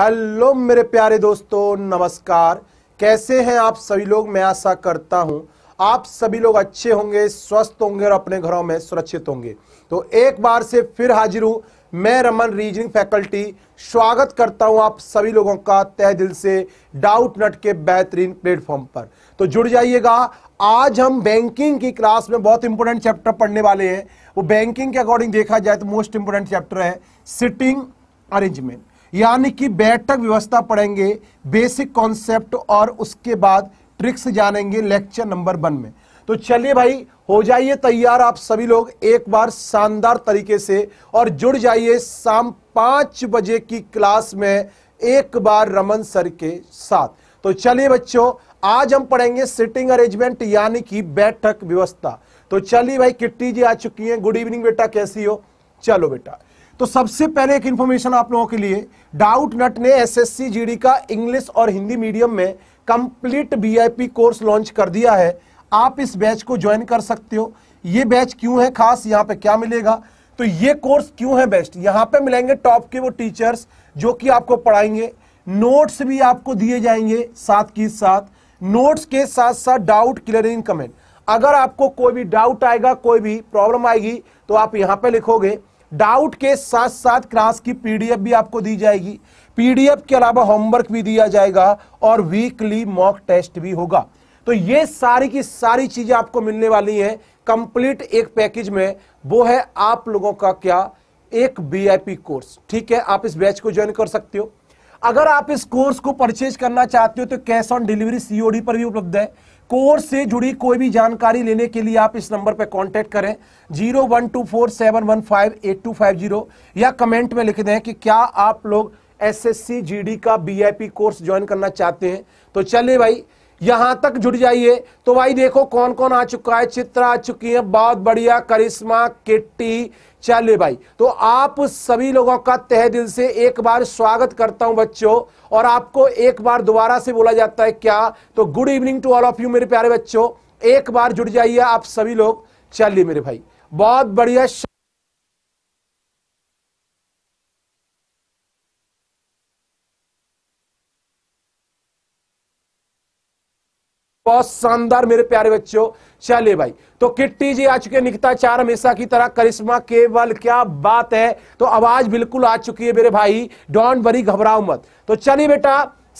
Hello मेरे प्यारे दोस्तों, नमस्कार। कैसे हैं आप सभी लोग। मैं आशा करता हूं आप सभी लोग अच्छे होंगे, स्वस्थ होंगे और अपने घरों में सुरक्षित होंगे। तो एक बार से फिर हाजिर हूं मैं, रमन रीजनिंग फैकल्टी। स्वागत करता हूं आप सभी लोगों का तहे दिल से डाउटनट के बेहतरीन प्लेटफॉर्म पर। तो जुड़ जाइएगा। आज हम बैंकिंग की क्लास में बहुत इंपॉर्टेंट चैप्टर पढ़ने वाले हैं। वो बैंकिंग के अकॉर्डिंग देखा जाए तो मोस्ट इंपोर्टेंट चैप्टर है सिटिंग अरेंजमेंट, यानी कि बैठक व्यवस्था पढ़ेंगे, बेसिक कॉन्सेप्ट और उसके बाद ट्रिक्स जानेंगे लेक्चर नंबर 1 में। तो चलिए भाई, हो जाइए तैयार आप सभी लोग एक बार शानदार तरीके से और जुड़ जाइए शाम 5 बजे की क्लास में एक बार रमन सर के साथ। तो चलिए बच्चों, आज हम पढ़ेंगे सिटिंग अरेंजमेंट यानी कि बैठक व्यवस्था। तो चलिए भाई, किट्टी जी आ चुकी हैं। गुड इवनिंग बेटा, कैसी हो। चलो बेटा, तो सबसे पहले एक इंफॉर्मेशन आप लोगों के लिए, डाउटनट ने एसएससी जीडी का इंग्लिश और हिंदी मीडियम में कंप्लीट वीआईपी कोर्स लॉन्च कर दिया है। आप इस बैच को ज्वाइन कर सकते हो। ये बैच क्यों है खास, यहाँ पे क्या मिलेगा, तो ये कोर्स क्यों है बेस्ट। यहाँ पे मिलेंगे टॉप के वो टीचर्स जो कि आपको पढ़ाएंगे। नोट्स भी आपको दिए जाएंगे साथ के साथ, नोट्स के साथ साथ डाउट क्लियरिंग कमेंट। अगर आपको कोई भी डाउट आएगा, कोई भी प्रॉब्लम आएगी तो आप यहाँ पे लिखोगे। डाउट के साथ साथ क्लास की पीडीएफ भी आपको दी जाएगी। पीडीएफ के अलावा होमवर्क भी दिया जाएगा और वीकली मॉक टेस्ट भी होगा। तो ये सारी की सारी चीजें आपको मिलने वाली हैं कंप्लीट एक पैकेज में। वो है आप लोगों का क्या, एक वीआईपी कोर्स। ठीक है, आप इस बैच को ज्वाइन कर सकते हो। अगर आप इस कोर्स को परचेज करना चाहते हो तो कैश ऑन डिलीवरी सीओडी पर भी उपलब्ध है। कोर्स से जुड़ी कोई भी जानकारी लेने के लिए आप इस नंबर पर कांटेक्ट करें 01247158250 या कमेंट में लिख दें कि क्या आप लोग एसएससी जीडी का वीआईपी कोर्स ज्वाइन करना चाहते हैं। तो चलिए भाई, यहां तक जुड़ जाइए। तो भाई देखो कौन कौन आ चुका है। चित्रा आ चुकी है, बहुत बढ़िया। करिश्मा, किट्टी। चलिए भाई, तो आप सभी लोगों का तहे दिल से एक बार स्वागत करता हूं बच्चों। और आपको एक बार दोबारा से बोला जाता है क्या, तो good evening to all of you मेरे प्यारे बच्चों। एक बार जुड़ जाइए आप सभी लोग। चलिए मेरे भाई, बहुत बढ़िया। बहुत शानदार मेरे प्यारे बच्चों। चलिए भाई, तो किट्टी जी आ चुके हैं, निकिता चार हमेशा की तरह, करिश्मा, केवल, क्या बात है। तो आवाज बिल्कुल आ चुकी है मेरे भाई, डोंट वरी, घबराओ मत। तो चलिए बेटा,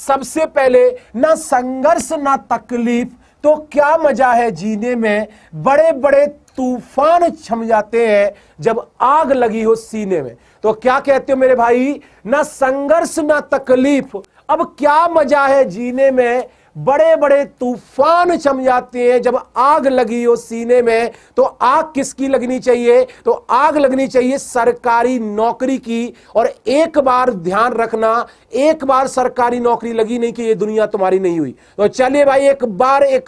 सबसे पहले, ना संघर्ष ना तकलीफ तो क्या मजा है जीने में, बड़े बड़े तूफान छम जाते हैं जब आग लगी हो सीने में। तो क्या कहते हो मेरे भाई, ना संघर्ष ना तकलीफ, अब क्या मजा है जीने में, बड़े बड़े तूफान छम जाते हैं जब आग लगी हो सीने में। तो आग किसकी लगनी चाहिए, तो आग लगनी चाहिए सरकारी नौकरी की। और एक बार ध्यान रखना, एक बार सरकारी नौकरी लगी नहीं कि ये दुनिया तुम्हारी नहीं हुई। तो चलिए भाई, एक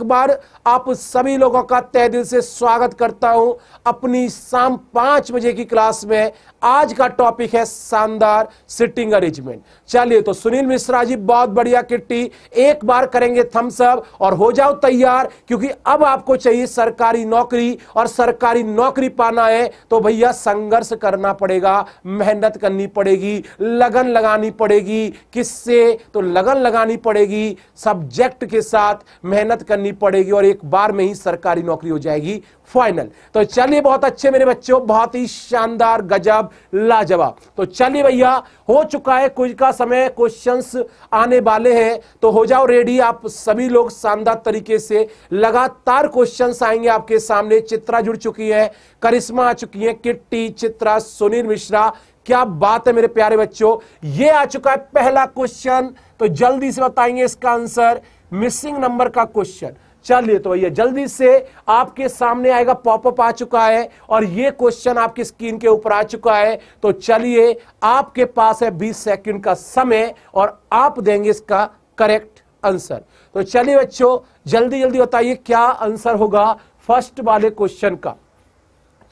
बार आप सभी लोगों का तहे दिल से स्वागत करता हूं अपनी शाम 5 बजे की क्लास में। आज का टॉपिक है शानदार सिटिंग अरेंजमेंट। चलिए, तो सुनील मिश्रा जी बहुत बढ़िया। किट्टी, एक बार करेंगे थम्स अप और हो जाओ तैयार, क्योंकि अब आपको चाहिए सरकारी नौकरी। और सरकारी नौकरी पाना है तो भैया संघर्ष करना पड़ेगा, मेहनत करनी पड़ेगी, लगन लगानी पड़ेगी। किससे, तो लगन लगानी पड़ेगी सब्जेक्ट के साथ, मेहनत करनी पड़ेगी और एक बार में ही सरकारी नौकरी हो जाएगी फाइनल। तो चलिए, बहुत अच्छे मेरे बच्चों, बहुत ही शानदार, गजब, लाजवाब। तो चलिए भैया, हो चुका है क्विज का समय, क्वेश्चंस आने वाले हैं। तो हो जाओ रेडी आप सभी लोग शानदार तरीके से। लगातार क्वेश्चंस आएंगे आपके सामने। चित्रा जुड़ चुकी है, करिश्मा आ चुकी है, किट्टी, चित्रा, सुनील मिश्रा, क्या बात है मेरे प्यारे बच्चों। ये आ चुका है पहला क्वेश्चन, तो जल्दी से बताएंगे इसका आंसर। मिसिंग नंबर का क्वेश्चन। चलिए, तो भैया जल्दी से आपके सामने आएगा, पॉपअप आ चुका है और ये क्वेश्चन आपकी स्क्रीन के ऊपर आ चुका है। तो चलिए, आपके पास है 20 सेकंड का समय और आप देंगे इसका करेक्ट आंसर। तो चलिए बच्चों, जल्दी जल्दी बताइए क्या आंसर होगा फर्स्ट वाले क्वेश्चन का।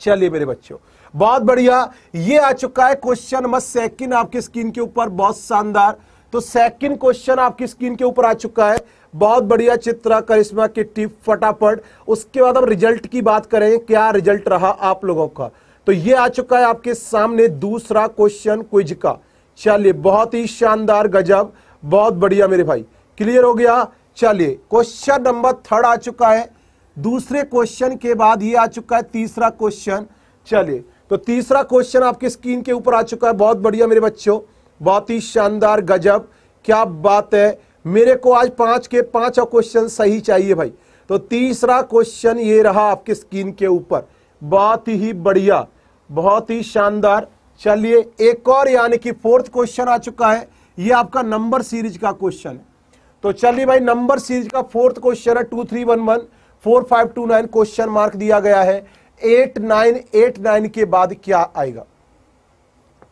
चलिए मेरे बच्चों, बहुत बढ़िया। ये आ चुका है क्वेश्चन नंबर सेकंड आपकी स्क्रीन के ऊपर, बहुत शानदार। तो सेकंड क्वेश्चन आपकी स्क्रीन के ऊपर आ चुका है, बहुत बढ़िया। चित्रा, करिश्मा, किट्टी, फटाफट। उसके बाद अब रिजल्ट की बात करें, क्या रिजल्ट रहा आप लोगों का। तो ये आ चुका है आपके सामने दूसरा क्वेश्चन क्विज का। चलिए बहुत ही शानदार, गजब, बहुत बढ़िया मेरे भाई, क्लियर हो गया। चलिए क्वेश्चन नंबर 3 आ चुका है। दूसरे क्वेश्चन के बाद ये आ चुका है तीसरा क्वेश्चन। चलिए तो तीसरा क्वेश्चन आपकी स्क्रीन के ऊपर आ चुका है। बहुत बढ़िया मेरे बच्चों, बहुत ही शानदार, गजब, क्या बात है। मेरे को आज 5 के 5 क्वेश्चन सही चाहिए भाई। तो तीसरा क्वेश्चन ये रहा आपके स्क्रीन के ऊपर। बहुत ही बढ़िया, बहुत ही शानदार। चलिए एक और यानी कि 4th क्वेश्चन आ चुका है। ये आपका नंबर सीरीज का क्वेश्चन है। तो चलिए भाई नंबर सीरीज का 4th क्वेश्चन है। 2311 4529 क्वेश्चन मार्क दिया गया है। 8989 के बाद क्या आएगा।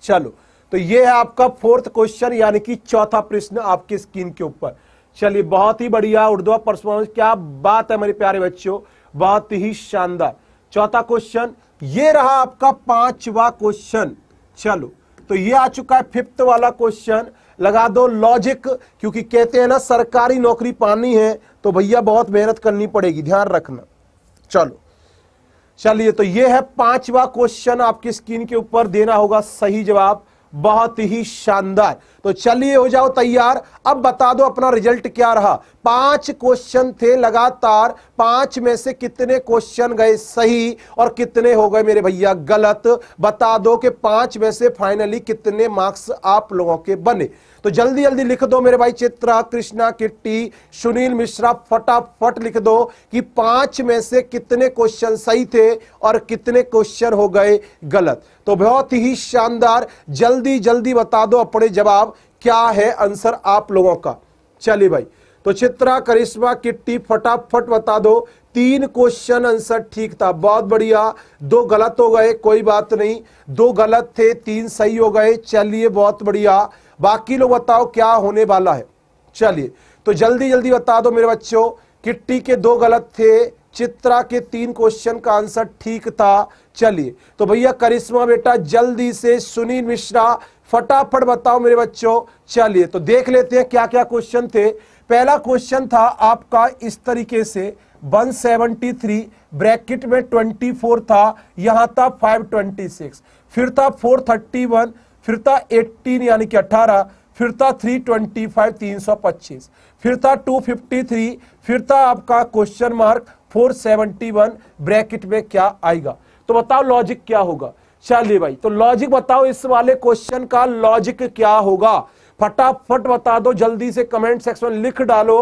चलो तो ये है आपका 4th क्वेश्चन यानी कि 4था प्रश्न आपके स्क्रीन के ऊपर। चलिए बहुत ही बढ़िया उर्दू परफॉर्मेंस, क्या बात है मेरे प्यारे बच्चों, बहुत ही शानदार। 4था क्वेश्चन ये रहा आपका। 5वां क्वेश्चन, चलो तो ये आ चुका है 5th वाला क्वेश्चन। लगा दो लॉजिक, क्योंकि कहते हैं ना सरकारी नौकरी पानी है तो भैया बहुत मेहनत करनी पड़ेगी, ध्यान रखना। चलो चलिए तो ये है 5वां क्वेश्चन आपकी स्क्रीन के ऊपर। देना होगा सही जवाब। बहुत ही शानदार। तो चलिए हो जाओ तैयार। अब बता दो अपना रिजल्ट क्या रहा। 5 क्वेश्चन थे लगातार, 5 में से कितने क्वेश्चन गए सही और कितने हो गए मेरे भैया गलत। बता दो कि 5 में से फाइनली कितने मार्क्स आप लोगों के बने। तो जल्दी जल्दी लिख दो मेरे भाई। चित्रा, कृष्णा, किट्टी, सुनील मिश्रा, फटाफट लिख दो कि 5 में से कितने क्वेश्चन सही थे और कितने क्वेश्चन हो गए गलत। तो बहुत ही शानदार, जल्दी जल्दी बता दो अपने जवाब, क्या है आंसर आप लोगों का। चलिए भाई तो चित्रा, करिश्मा, किट्टी फटाफट बता दो। 3 क्वेश्चन आंसर ठीक था, बहुत बढ़िया। 2 गलत हो गए, कोई बात नहीं, 2 गलत थे, 3 सही हो गए। चलिए बहुत बढ़िया। बाकी लोग बताओ क्या होने वाला है। चलिए तो जल्दी जल्दी बता दो मेरे बच्चों। किट्टी के 2 गलत थे, चित्रा के 3 क्वेश्चन का आंसर ठीक था। चलिए तो भैया करिश्मा बेटा जल्दी से, सुनील मिश्रा फटाफट बताओ मेरे बच्चों। चलिए तो देख लेते हैं क्या क्या क्वेश्चन थे। पहला क्वेश्चन था आपका इस तरीके से 173 ब्रैकेट में 24 था, यहां था 526, फिर था 431, फिर था 18 यानी कि 18, फिर था 325 325, फिर था 253, फिर था आपका क्वेश्चन मार्क 471 ब्रैकेट में क्या आएगा। तो बताओ लॉजिक क्या होगा। चलिए भाई तो लॉजिक बताओ इस वाले क्वेश्चन का, लॉजिक क्या होगा फटाफट बता दो। जल्दी से कमेंट सेक्शन में लिख डालो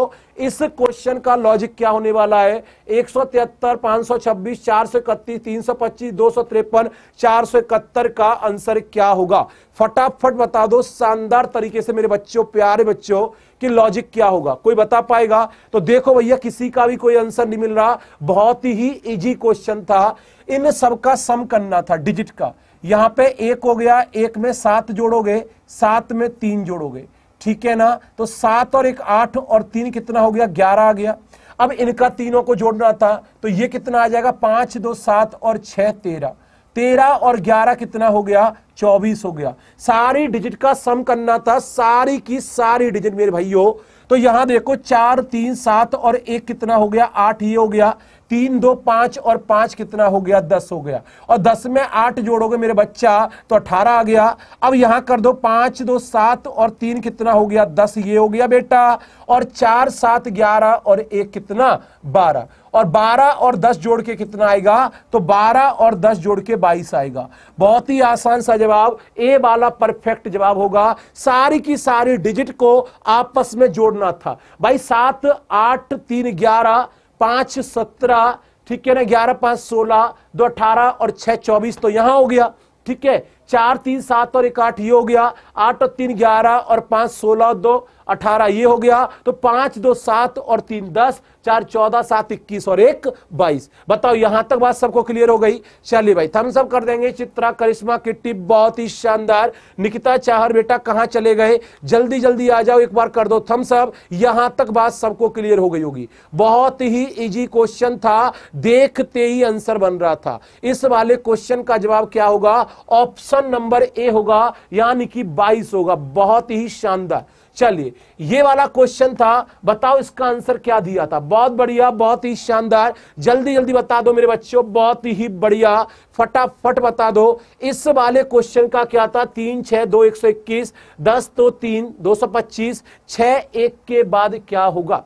इस क्वेश्चन का लॉजिक क्या होने वाला है। 173 526 431 325 253 471 का आंसर क्या होगा। फटाफट बता दो शानदार तरीके से मेरे बच्चों, प्यारे बच्चों, कि लॉजिक क्या होगा। कोई बता पाएगा। तो देखो भैया किसी का भी कोई आंसर नहीं मिल रहा। बहुत ही इजी क्वेश्चन था। इन सबका सम करना था डिजिट का। यहां पे 1 हो गया, 1 में 7 जोड़ोगे, 7 में 3 जोड़ोगे, ठीक है ना। तो 7 और 1 8 और 3 कितना हो गया 11 आ गया। अब इनका तीनों को जोड़ना था तो ये कितना आ जाएगा 5 2 7 और 6 13, 13 और 11 कितना हो गया 24 हो गया। सारी डिजिट का सम करना था, सारी की सारी डिजिट मेरे भाइयों। तो यहां देखो 4 3 7 और 1 कितना हो गया 8 ये हो गया, 3 2 5 और 5 कितना हो गया 10 हो गया, और 10 में 8 जोड़ोगे मेरे बच्चा तो 18 आ गया। अब यहां कर दो 5 2 7 और 3 कितना हो गया 10 ये हो गया बेटा, और 4 7 11 और 1 कितना 12, और 12 और 10 जोड़ के कितना आएगा तो 12 और 10 जोड़ के 22 आएगा। बहुत ही आसान सा जवाब, ए वाला परफेक्ट जवाब होगा। सारी की सारी डिजिट को आपस में जोड़ना था भाई। 7 8 3 11 5 17, ठीक है ना, 11 5 16 2 18 और 6 24 तो यहां हो गया, ठीक है। 4 3 7 और 1 8 ये हो गया, 8 और 3 11 और 5 16 2 18 ये हो गया। तो 5 2 7 और 3 10 4 14 7 21 और 1 22। बताओ यहां तक बात सबको क्लियर हो गई। चलिए भाई थम्स अप कर देंगे। चित्रा, करिश्मा की टिप बहुत ही शानदार। निकिता चाहर बेटा कहां चले गए, जल्दी जल्दी आ जाओ, एक बार कर दो थम्स अप। यहां तक बात सबको क्लियर हो गई होगी। बहुत ही इजी क्वेश्चन था, देखते ही आंसर बन रहा था। इस वाले क्वेश्चन का जवाब क्या होगा ऑप्शन नंबर ए होगा यानी कि 22 होगा। बहुत ही शानदार। चलिए ये वाला क्वेश्चन था, बताओ इसका आंसर क्या दिया था। बहुत बढ़िया, बहुत ही शानदार, जल्दी जल्दी बता दो मेरे बच्चों, बहुत ही बढ़िया, फटाफट बता दो इस वाले क्वेश्चन का क्या था। 3 6 2 121, 10 2 3 225, 6 1 के बाद क्या होगा।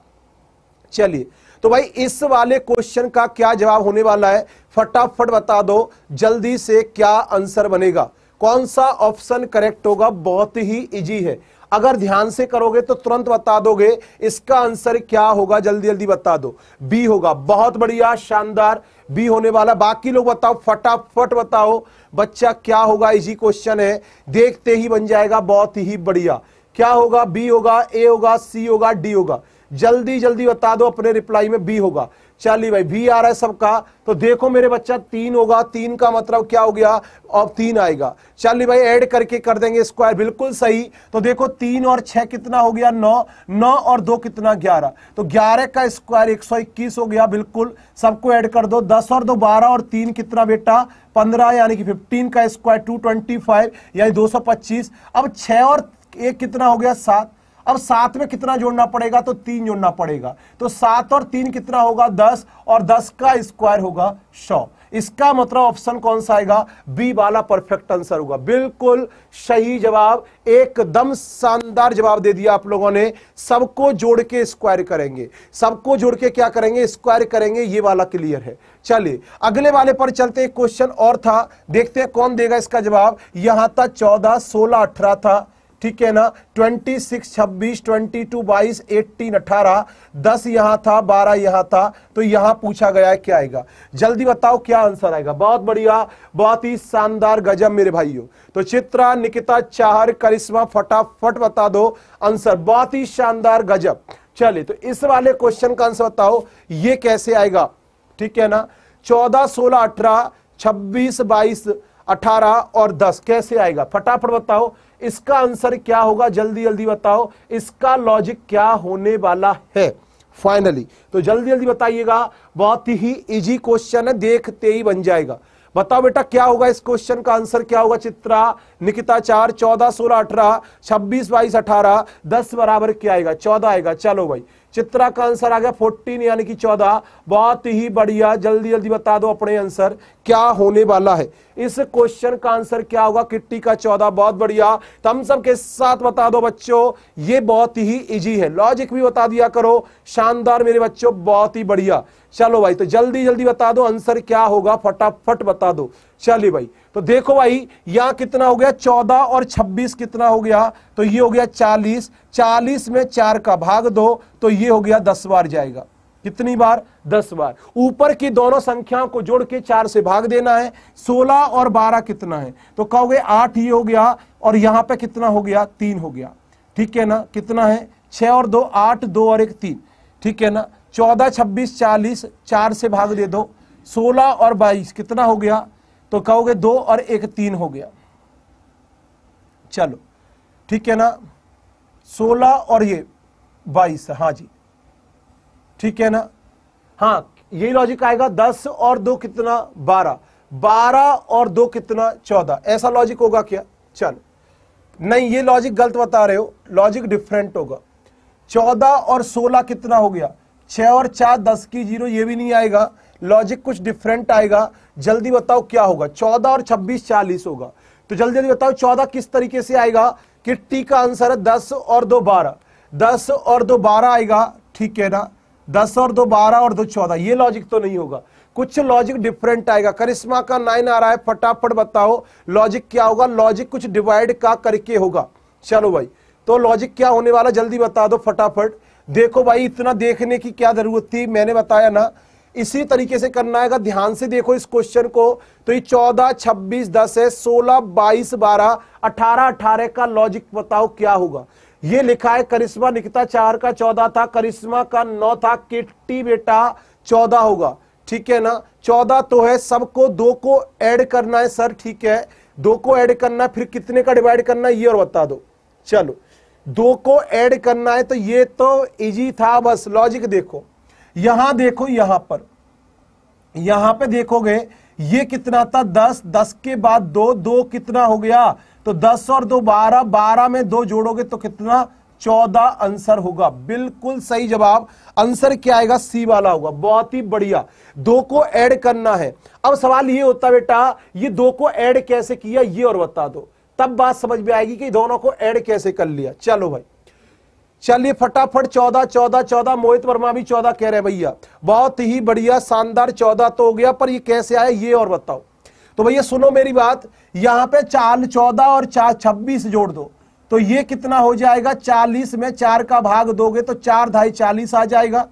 चलिए तो भाई इस वाले क्वेश्चन का क्या जवाब होने वाला है, फटाफट बता दो जल्दी से क्या आंसर बनेगा, कौन सा ऑप्शन करेक्ट होगा। बहुत ही इजी है, अगर ध्यान से करोगे तो तुरंत बता दोगे इसका आंसर क्या होगा। जल्दी जल्दी बता दो, बी होगा। बहुत बढ़िया, शानदार, बी होने वाला। बाकी लोग बताओ, फटाफट बताओ बच्चा क्या होगा। इजी क्वेश्चन है, देखते ही बन जाएगा। बहुत ही बढ़िया, क्या होगा, बी होगा, ए होगा, सी होगा, डी होगा। जल्दी जल्दी बता दो अपने रिप्लाई में, बी होगा। चलिए भाई बी आ रहा है सबका, तो देखो मेरे बच्चा 3 होगा। 3 का मतलब क्या हो गया, अब 3 आएगा। चलिए भाई ऐड करके कर देंगे स्क्वायर, बिल्कुल सही। तो देखो 3 और 6 कितना हो गया, 9, 9 और 2 कितना, 11। तो 11 का स्क्वायर 121 हो गया, बिल्कुल सबको ऐड कर दो। 10 और 2 12 और 3 कितना बेटा, 15, यानी कि 15 का स्क्वायर 225, यानी 225। अब 6 और 1 कितना हो गया, 7। अब 7 में कितना जोड़ना पड़ेगा, तो 3 जोड़ना पड़ेगा। तो 7 और 3 कितना होगा, 10, और 10 का स्क्वायर होगा 100। इसका मतलब ऑप्शन कौन सा आएगा, बी वाला परफेक्ट आंसर होगा। बिल्कुल सही जवाब, एकदम शानदार जवाब दे दिया आप लोगों ने। सबको जोड़ के स्क्वायर करेंगे, सबको जोड़ के क्या करेंगे, स्क्वायर करेंगे। ये वाला क्लियर है। चलिए अगले वाले पर चलते, एक क्वेश्चन और था, देखते हैं कौन देगा इसका जवाब। यहां था 14 16 18 था, ठीक है ना, 26 26 26 22 22 18 18 10 यहां था, 12 यहां था। तो यहां पूछा गया है क्या आएगा, जल्दी बताओ क्या आंसर आएगा। बहुत बढ़िया, बहुत ही शानदार, गजब मेरे भाइयों। तो चित्रा, निकिता, चाहर, करिश्मा, फटाफट बता दो आंसर। बहुत ही शानदार, गजब। चलिए तो इस वाले क्वेश्चन का आंसर बताओ ये कैसे आएगा, ठीक है ना। 14 16 18 26 22 18 और 10 कैसे आएगा, फटाफट बताओ इसका आंसर क्या होगा। जल्दी जल्दी बताओ इसका लॉजिक क्या होने वाला है फाइनली। तो जल्दी जल्दी बताइएगा, बहुत ही इजी क्वेश्चन है, देखते ही बन जाएगा। बताओ बेटा क्या होगा इस क्वेश्चन का आंसर, क्या होगा। चित्रा, निकिता चार, 14 16 18 26 22 18 10 बराबर क्या आएगा, 14 आएगा। चलो भाई चित्रा का आंसर आ गया 14, यानी कि 14। बहुत ही बढ़िया, जल्दी जल्दी बता दो अपने आंसर क्या होने वाला है। इस क्वेश्चन का आंसर क्या होगा, किट्टी का 14। बहुत बढ़िया, थम्स अप के साथ बता दो बच्चों, ये बहुत ही इजी है, लॉजिक भी बता दिया करो। शानदार मेरे बच्चों, बहुत ही बढ़िया। चलो भाई तो जल्दी जल्दी बता दो आंसर क्या होगा, फटाफट बता दो। चलिए भाई तो देखो भाई यहाँ कितना हो गया, 14 और 26 कितना हो गया, तो ये हो गया 40। 40 में 4 का भाग दो, तो ये हो गया 10 बार जाएगा। कितनी बार, 10 बार। ऊपर की दोनों संख्याओं को जोड़ के 4 से भाग देना है। 16 और 12 कितना है, तो कहोगे 8 ये हो गया, और यहाँ पे कितना हो गया, 3 हो गया, ठीक है ना। कितना है, 6 और 2 8 2 और 1 3, ठीक है ना। 14 26 40, 4 से भाग दे दो। 16 और 22 कितना हो गया, तो कहोगे 2 और 1 3 हो गया। चलो ठीक है ना, 16 और ये 22, हाँ जी, ठीक है ना। हाँ यही लॉजिक आएगा। 10 और 2 कितना, 12, 12 और 2 कितना, 14। ऐसा लॉजिक होगा क्या, चलो नहीं, ये लॉजिक गलत बता रहे हो, लॉजिक डिफरेंट होगा। 14 और 16 कितना हो गया, 6 और 4 10 की 0, ये भी नहीं आएगा, लॉजिक कुछ डिफरेंट आएगा। जल्दी बताओ क्या होगा, 14 और 26 40 होगा। तो जल्दी जल्दी बताओ 14 किस तरीके से आएगा। किट्टी का आंसर है 10 और 2 12, 10 और 2 12 आएगा, ठीक है ना। 10 और 2 12 और 2 14, ये लॉजिक तो नहीं होगा, कुछ लॉजिक डिफरेंट आएगा। करिश्मा का 9 आ रहा है, फटाफट बताओ लॉजिक क्या होगा। लॉजिक कुछ डिवाइड का करके होगा। चलो भाई तो लॉजिक क्या होने वाला, जल्दी बता दो फटाफट। देखो भाई इतना देखने की क्या जरूरत थी, मैंने बताया ना, इसी तरीके से करना है। ध्यान से देखो इस क्वेश्चन को, तो ये 14 26 10 है, 16 22 12 18 18 का लॉजिक बताओ क्या होगा। ये लिखा है करिश्मा, निकिता चार का 14 था, करिश्मा का 9 था, किट्टी बेटा 14 होगा, ठीक है ना। 14 तो है, सबको 2 को ऐड करना है सर, ठीक है, 2 को ऐड करना है, फिर कितने का डिवाइड करना है ये और बता दो। चलो 2 को ऐड करना है, तो ये तो इजी था, बस लॉजिक देखो। यहां देखो, यहां पे देखोगे ये कितना था, 10 10 के बाद 2 2 कितना हो गया, तो 10 और 2 12 12 में 2 जोड़ोगे तो कितना, 14 आंसर होगा। बिल्कुल सही जवाब। आंसर क्या आएगा? सी वाला होगा। बहुत ही बढ़िया। 2 को ऐड करना है। अब सवाल ये होता बेटा, ये 2 को ऐड कैसे किया ये और बता दो, तब बात समझ में आएगी कि दोनों को ऐड कैसे कर लिया। चलो भाई चलिए फटाफट 14 14 14। मोहित वर्मा भी 14 कह रहे भैया, बहुत ही बढ़िया शानदार। 14 तो हो गया, पर ये कैसे आया ये और बताओ। तो भैया सुनो मेरी बात, यहां पे 4 14 और 4 26 जोड़ दो तो ये कितना हो जाएगा? 40 में 4 का भाग दोगे तो 4 ढाई 40 आ जाएगा।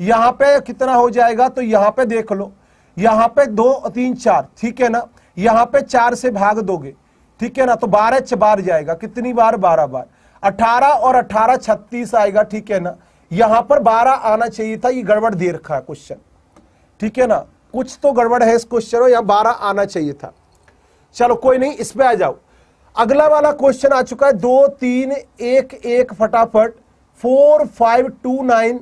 यहां पे कितना हो जाएगा? तो यहां पे देख लो, यहां पे 2 3 4 ठीक है ना, यहां पे 4 से भाग दोगे ठीक है ना, तो 12 बार जाएगा। कितनी बार? 12 बार। 18 और 18 36 आएगा ठीक है ना। यहां पर 12 आना चाहिए था, ये गड़बड़ दे रखा है क्वेश्चन ठीक है ना, कुछ तो गड़बड़ है इस क्वेश्चन में, यहां 12 आना चाहिए था। चलो कोई नहीं, इस पे आ जाओ। अगला वाला क्वेश्चन आ चुका है 2 3 1 1 फटाफट 4 5 2 9।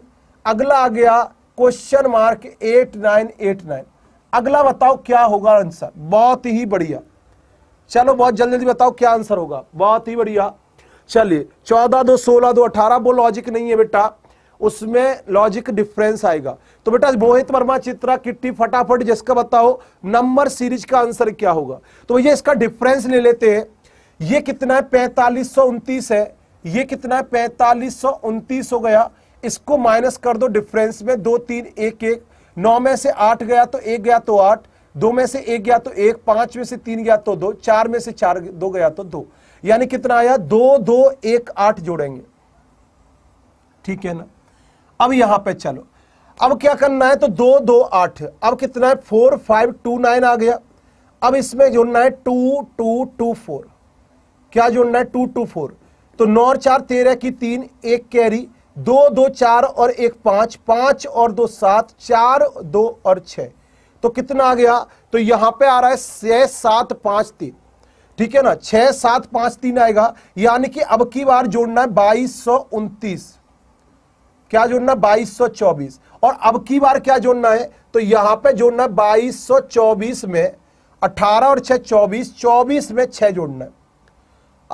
अगला आ गया क्वेश्चन मार्क 8 9 8 9। अगला बताओ क्या होगा आंसर। बहुत ही बढ़िया, चलो बहुत जल्दी जल्दी बताओ क्या आंसर होगा। बहुत ही बढ़िया। चलिए 14 2 16 2 18 वो लॉजिक नहीं है बेटा, उसमें लॉजिक डिफरेंस आएगा। तो बेटा मोहित वर्मा, चित्रा, किट्टी फटाफट जिसका बताओ नंबर सीरीज का आंसर क्या होगा। तो ये इसका डिफरेंस ले लेते हैं। ये कितना है? 4529 है। ये कितना है? 4529 हो गया। इसको माइनस कर दो डिफरेंस में। 2 3 1 1 9 में से 8 गया तो 1 गया तो 8, 2 में से 1 गया तो 1, 5 में से 3 गया तो 2, 4 में से 4 2 गया तो 2, यानी कितना आया? 2 2 1 8 जोड़ेंगे ठीक है ना। अब यहां पे चलो, अब क्या करना है? तो 2 2 8। अब कितना है? 4 5 2 9 आ गया। अब इसमें जोड़ना है 2 2 2 4। क्या जोड़ना है? 2 2 4। तो 9 और 4 13 की 3, 1 कैरी, 2 2 4 और 1 5, 5 और 2 7, 4 2 और 6। तो कितना आ गया? तो यहां पे आ रहा है 6 7 5 3 ठीक है ना, 6 7 5 3 आएगा। यानी कि अब की बार जोड़ना है 2229। क्या जोड़ना है? 2224। और अब की बार क्या जोड़ना है? तो यहां पे जोड़ना है 2224 में 18 और 6 24, 24 में 6 जोड़ना है।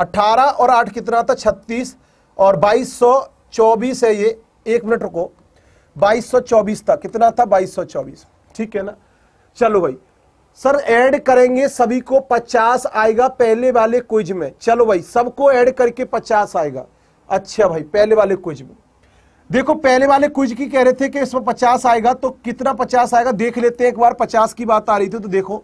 18 और 8 कितना था? 36 और 2224 है ये। 1 मिनट रुको, 2224 था, कितना था? 2224 ठीक है ना। चलो भाई सर ऐड करेंगे सभी को 50 आएगा पहले वाले क्विज में। चलो भाई सबको ऐड करके 50 आएगा। अच्छा भाई पहले वाले क्विज में देखो, पहले वाले क्विज की कह रहे थे कि इसमें 50 आएगा, तो कितना 50 आएगा देख लेते हैं एक बार। 50 की बात आ रही थी तो देखो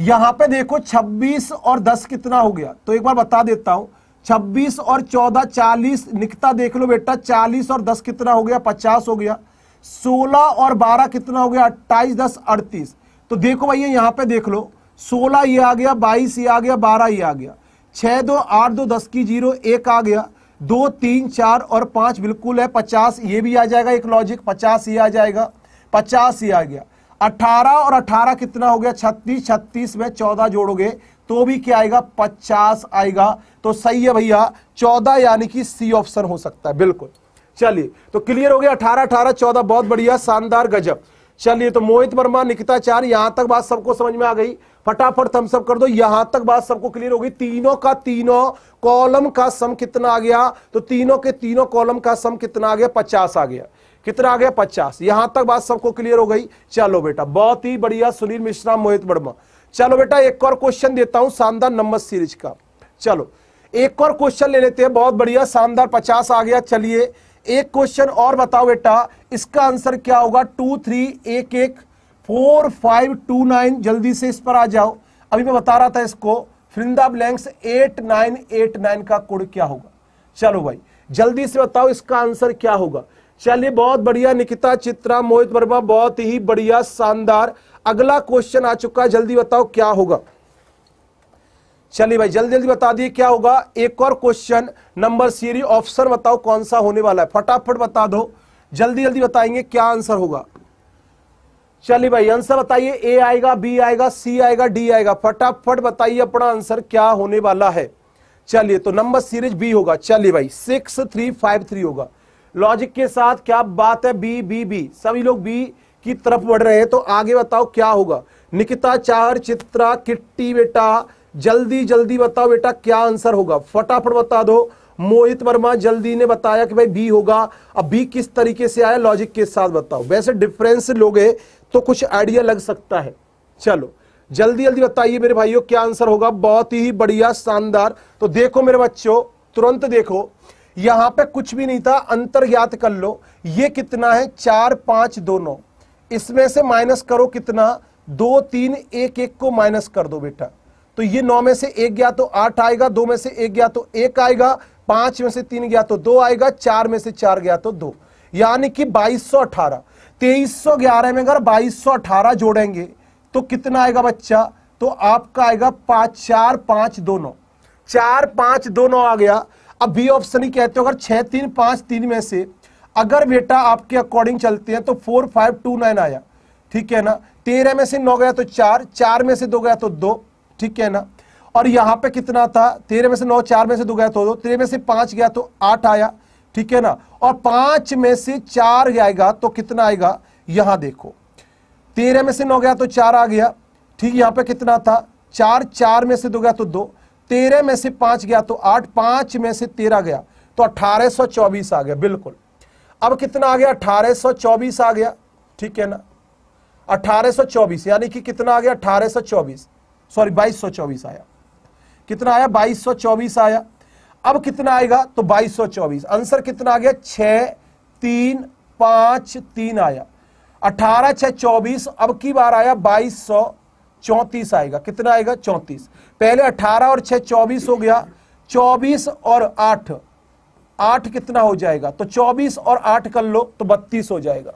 यहां पे देखो 26 और 10 कितना हो गया, तो एक बार बता देता हूं। 26 और 14 40। निकता देख लो बेटा, 40 और 10 कितना हो गया? 50 हो गया। 16 और 12 कितना हो गया? 28 10 38। तो देखो भैया यहाँ पे देख लो, 16 ये आ गया, 22 ये आ गया, 12 ये आ गया, 6 2 8 2 10 की 0 1 आ गया, 2 3 4 और 5 बिल्कुल है। 50 ये भी आ जाएगा, एक लॉजिक 50 ये आ जाएगा, 50 ये आ गया। 18 और 18 कितना हो गया? 36 36 में 14 जोड़ोगे तो भी क्या आएगा? 50 आएगा। तो सही है भैया 14, यानी कि सी ऑप्शन हो सकता है बिल्कुल। चलिए तो क्लियर हो गया 18 18 14। बहुत बढ़िया शानदार गजब। चलिए तो मोहित वर्मा, निकिता चार, यहां तक बात सबको समझ में आ गई? फटाफट थम्स अप कर दो। यहां तक बात सबको क्लियर हो गई। तीनों का तीनों कॉलम का सम कितना आ गया? तो तीनों के तीनों कॉलम का सम कितना आ गया? 50 आ गया। कितना आ गया? 50। यहां तक बात सबको क्लियर हो गई। चलो बेटा बहुत ही बढ़िया सुनील मिश्रा, मोहित वर्मा। चलो बेटा एक और क्वेश्चन देता हूं शानदार नंबर सीरीज का। चलो एक और क्वेश्चन ले लेते हैं। बहुत बढ़िया शानदार 50 आ गया। चलिए एक क्वेश्चन और बताओ बेटा, इसका आंसर क्या होगा? 2 3 1 1 4 5 2 9 जल्दी से इस पर आ जाओ। अभी मैं बता रहा था इसको फिलिंदा ब्लैंक्स 8 9 8 9 का कोड क्या होगा। चलो भाई जल्दी से बताओ इसका आंसर क्या होगा। चलिए बहुत बढ़िया निकिता, चित्रा, मोहित वर्मा, बहुत ही बढ़िया शानदार। अगला क्वेश्चन आ चुका है, जल्दी बताओ क्या होगा। चलिए भाई जल्दी जल्दी बता दिए क्या होगा। एक और क्वेश्चन नंबर सीरीज, ऑप्शन बताओ कौन सा होने वाला है, फटाफट बता दो। जल्दी जल्दी बताएंगे क्या आंसर होगा। चलिए भाई आंसर बताइए, ए आएगा, बी आएगा, सी आएगा, डी आएगा। फटाफट बताइए अपना आंसर क्या होने वाला है। चलिए तो नंबर सीरीज बी होगा। चलिए भाई 6 3 5 3 होगा लॉजिक के साथ। क्या बात है, बी बी बी, सभी लोग बी की तरफ बढ़ रहे हैं। तो आगे बताओ क्या होगा। निकिता चार, चित्रा, किट्टी बेटा जल्दी जल्दी बताओ बेटा क्या आंसर होगा, फटाफट बता दो। मोहित वर्मा जल्दी ने बताया कि भाई बी होगा। अब बी किस तरीके से आया लॉजिक के साथ बताओ, वैसे डिफरेंस लोगे तो कुछ आइडिया लग सकता है। चलो जल्दी जल्दी बताइए मेरे भाइयों क्या आंसर होगा। बहुत ही बढ़िया शानदार। तो देखो मेरे बच्चों तुरंत देखो, यहां पे कुछ भी नहीं था, अंतर ज्ञात कर लो। ये कितना है 4, 5, 2, 9, इसमें से माइनस करो कितना 2, 3, 1, 1 को माइनस कर दो बेटा। तो ये 9 में से 1 गया तो 8 आएगा, 2 में से 1 गया तो 1 आएगा, 5 में से 3 गया तो 2 आएगा, 4 में से 4 गया तो 2, यानी कि 2218। 2311 में अगर 2218 जोड़ेंगे तो कितना आएगा बच्चा, तो आपका आएगा 5, 4, 5, 2, 9। 4, 5, 2, 9 आ गया। अब बी ऑप्शन ही कहते हो। अगर 6, 3, 5, 3 में से अगर बेटा आपके अकॉर्डिंग चलते हैं तो 4, 5, 2, 9 आया, ठीक है ना। 13 में से 9 गया तो 4, 4 में से 2 गया तो 2, ठीक है ना। और यहाँ पे कितना था 13 में से 9, 4 में से 2 गया तो 2, 13 में से 5 गया तो 8 आया, ठीक है ना। और 5 में से 4 जाएगा तो कितना आएगा, यहाँ देखो 13 में से 9 गया तो 4 आ गया, ठीक। यहाँ पे कितना था 4, 4 में से 2 गया तो 2, 13 में से 5 गया तो 8, 5 में से 13 गया तो 1824 आ गया, बिल्कुल। अब कितना आ गया 1824 आ गया, ठीक है ना। 1824 यानी कि कितना आ गया 1824 सॉरी 2224 आया। कितना आया 2224 आया। अब कितना आएगा तो 2224। आंसर कितना आ गया 6, 3, 5, 3 आया। 18, 6, 24। अब की बार आया 2234 आएगा। कितना आएगा 34। पहले 18 और 6, 24 हो गया, 24 और 8, 8 कितना हो जाएगा, तो 24 और 8 कर लो तो 32 हो जाएगा।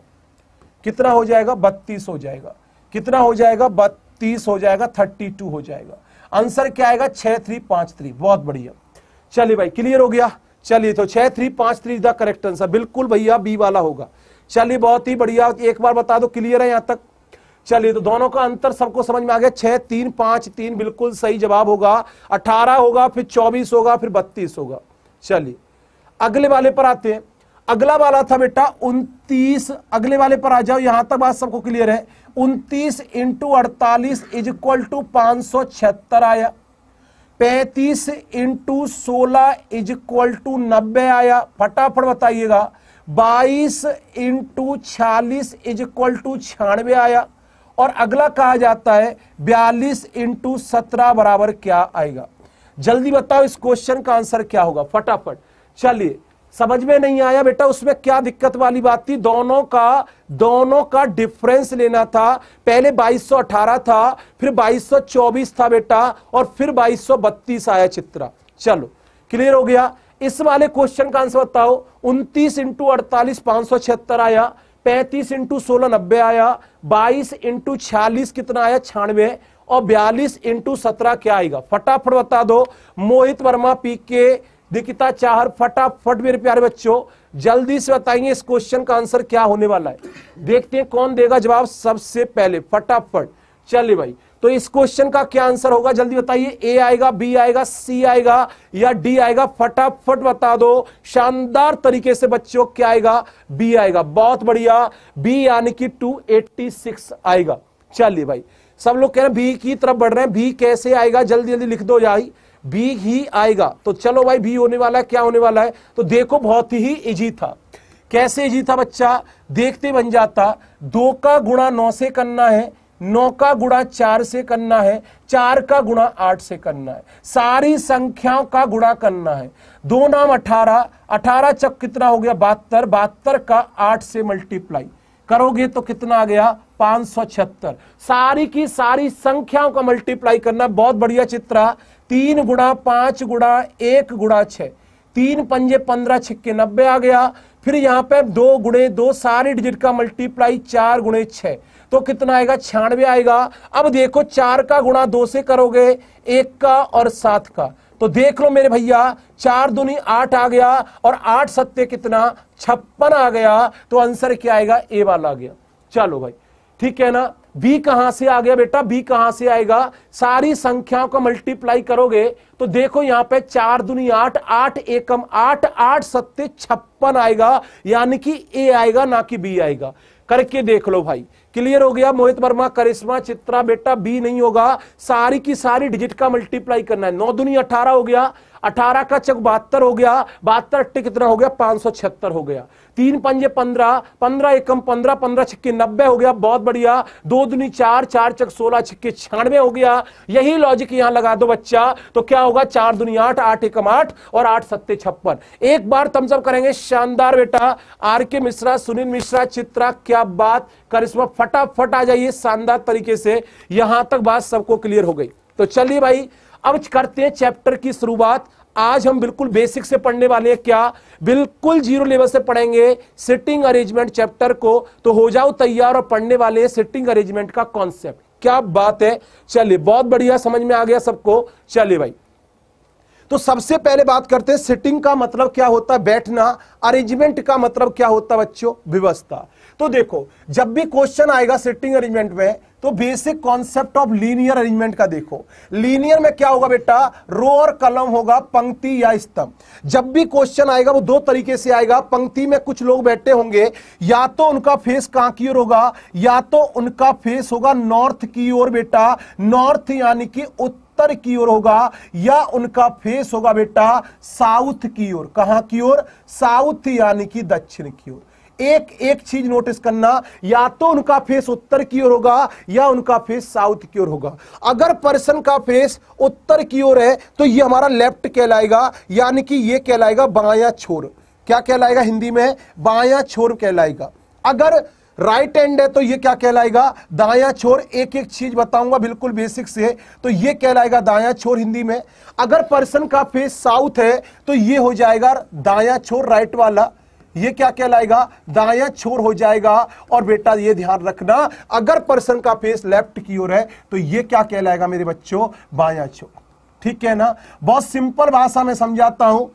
कितना हो जाएगा 32 हो जाएगा। कितना हो जाएगा 32 हो जाएगा, 32 हो जाएगा। आंसर क्या आएगा 6353। बहुत बढ़िया। चलिए भाई क्लियर हो गया। चलिए तो 6353 इज द करेक्ट आंसर। बिल्कुल भैया बी वाला होगा। चलिए बहुत ही बढ़िया। एक बार बता दो क्लियर है यहां तक। चलिए तो दोनों का अंतर सबको समझ में आ गया। 6, 3, 5, 3 बिल्कुल सही जवाब होगा। 18 होगा, फिर 24 होगा, फिर 32 होगा। चलिए अगले वाले पर आते हैं। अगला वाला था बेटा 29। अगले वाले पर आ जाओ। यहां तक बात सबको क्लियर है। 29 × 48 = 576 आया। 35 × 16 = 90 आया। फटाफट बताइएगा। 22 × 46 = 96 आया। और अगला कहा जाता है 42 × 17 बराबर क्या आएगा। जल्दी बताओ इस क्वेश्चन का आंसर क्या होगा फटाफट। चलिए समझ में नहीं आया बेटा उसमें क्या दिक्कत वाली बात थी। दोनों का डिफरेंस लेना था। पहले 2218 था, फिर 2224 था बेटा, और फिर 2232 आया चित्रा। चलो क्लियर हो गया। इस वाले क्वेश्चन का आंसर बताओ। 29 × 48 = 576 आया। 35 × 16 = 90 आया। 22 × 46 कितना आया 96, और 42 × 17 क्या आएगा। फटाफट बता दो। मोहित वर्मा पीके निकिता चाहर फटाफट मेरे प्यारे बच्चों जल्दी से बताइए इस क्वेश्चन का आंसर क्या होने वाला है। देखते हैं कौन देगा जवाब सबसे पहले फटाफट। चलिए भाई तो इस क्वेश्चन का क्या आंसर होगा जल्दी बताइए। ए आएगा, बी आएगा, सी आएगा, या डी आएगा। फटाफट बता दो शानदार तरीके से बच्चों। क्या आएगा बी आएगा। बहुत बढ़िया। बी यानी कि 286 आएगा। चलिए भाई सब लोग कह रहे हैं बी की तरफ बढ़ रहे हैं। बी कैसे आएगा जल्दी जल्दी लिख दो भाई। बी ही आएगा। तो चलो भाई बी होने वाला है। क्या होने वाला है तो देखो बहुत ही इजी था। कैसे इजी था बच्चा देखते बन जाता। 2 का गुणा 9 से करना है, 9 का गुणा 4 से करना है, 4 का गुणा 8 से करना है, सारी संख्याओं का गुणा करना है। 2 नाम 18, 18 चक कितना हो गया 72, 72 का 8 से मल्टीप्लाई करोगे तो कितना आ गया 576। सारी की सारी संख्याओं का मल्टीप्लाई करना। बहुत बढ़िया चित्रा। 3 × 5 × 1 × 6, 3 पंजे 15, 6 के 90 आ गया। फिर यहाँ पे 2 × 2 सारे डिजिट का मल्टीप्लाई 4 × 6 तो कितना आएगा 96 आएगा। अब देखो 4 का गुणा 2 से करोगे, 1 का और 7 का, तो देख लो मेरे भैया 4 दूनी 8 आ गया, और 8 सत्ते कितना 56 आ गया। तो आंसर क्या आएगा ए वाला आ गया। चलो भाई ठीक है ना। बी कहां से आ गया बेटा, बी कहां से आएगा सारी संख्याओं का मल्टीप्लाई करोगे तो देखो यहाँ पे 4 दूनी 8, 8 एकम 8, 8 सत्ते 56 आएगा, यानी कि ए आएगा ना कि बी आएगा। करके देख लो भाई। क्लियर हो गया मोहित वर्मा, करिश्मा, चित्रा बेटा बी नहीं होगा। सारी की सारी डिजिट का मल्टीप्लाई करना है। 9 दूनी 18 हो गया, 18 का चक 72 हो गया, 72 अट्टे कितना हो गया 576 हो गया, 3 पंजे 15, 15 एकम 15, 15 छिक्के 90 हो गया, बहुत बढ़िया, 2 दूनी 4, 4 चक 16, छिक्के 96 हो गया। यही लॉजिक यहां लगा दो बच्चा तो क्या होगा, 4 दूनी 8, 8 एकम 8 और 8 सत्ते 56। एक बार थम्स अप करेंगे, शानदार बेटा। आर के मिश्रा, सुनील मिश्रा, चित्रा, क्या बात, करिश्मा, फटाफट आ जाइए, शानदार तरीके से। यहां तक बात सबको क्लियर हो गई। तो चलिए भाई अब करते हैं चैप्टर की शुरुआत। आज हम बिल्कुल बेसिक से पढ़ने वाले हैं, क्या बिल्कुल जीरो लेवल से पढ़ेंगे सिटिंग अरेंजमेंट चैप्टर को। तो हो जाओ तैयार और पढ़ने वाले हैं सिटिंग अरेंजमेंट का कॉन्सेप्ट। क्या बात है, चलिए बहुत बढ़िया, समझ में आ गया सबको। चलिए भाई तो सबसे पहले बात करते हैं सिटिंग का मतलब क्या होता है, बैठना। अरेंजमेंट का मतलब क्या होता है बच्चों, व्यवस्था। तो देखो जब भी क्वेश्चन आएगा सिटिंग अरेंजमेंट में तो basic concept of linear arrangement का देखो। लीनियर में क्या होगा बेटा, रो और कलम होगा, पंक्ति या स्तंभ। जब भी क्वेश्चन आएगा वो दो तरीके से आएगा। पंक्ति में कुछ लोग बैठे होंगे, या तो उनका फेस कहां की ओर होगा, या तो उनका फेस होगा नॉर्थ की ओर बेटा, नॉर्थ यानी कि उत्तर की ओर होगा, या उनका फेस होगा बेटा साउथ की ओर। कहां की ओर, साउथ यानी कि दक्षिण की ओर। एक एक चीज नोटिस करना, या तो उनका फेस उत्तर की ओर होगा या उनका फेस साउथ की ओर होगा। अगर पर्सन का फेस उत्तर की ओर है तो ये हमारा लेफ्ट कहलाएगा, यानी कि ये कहलाएगा बायां छोर। क्या कहलाएगा हिंदी में, बायां छोर कहलाएगा। अगर राइट हैंड है तो ये क्या कहलाएगा, दायां छोर। एक एक चीज बताऊंगा बिल्कुल बेसिक से। तो ये कहलाएगा दायां छोर हिंदी में। अगर पर्सन का फेस साउथ है तो ये हो जाएगा दायां छोर, राइट वाला। ये क्या कहलाएगा, दायां छोर हो जाएगा। और बेटा ये ध्यान रखना, अगर पर्सन का फेस लेफ्ट की ओर है तो ये क्या कहलाएगा मेरे बच्चों, बायां छोर। ठीक है ना, बहुत सिंपल भाषा में समझाता हूं।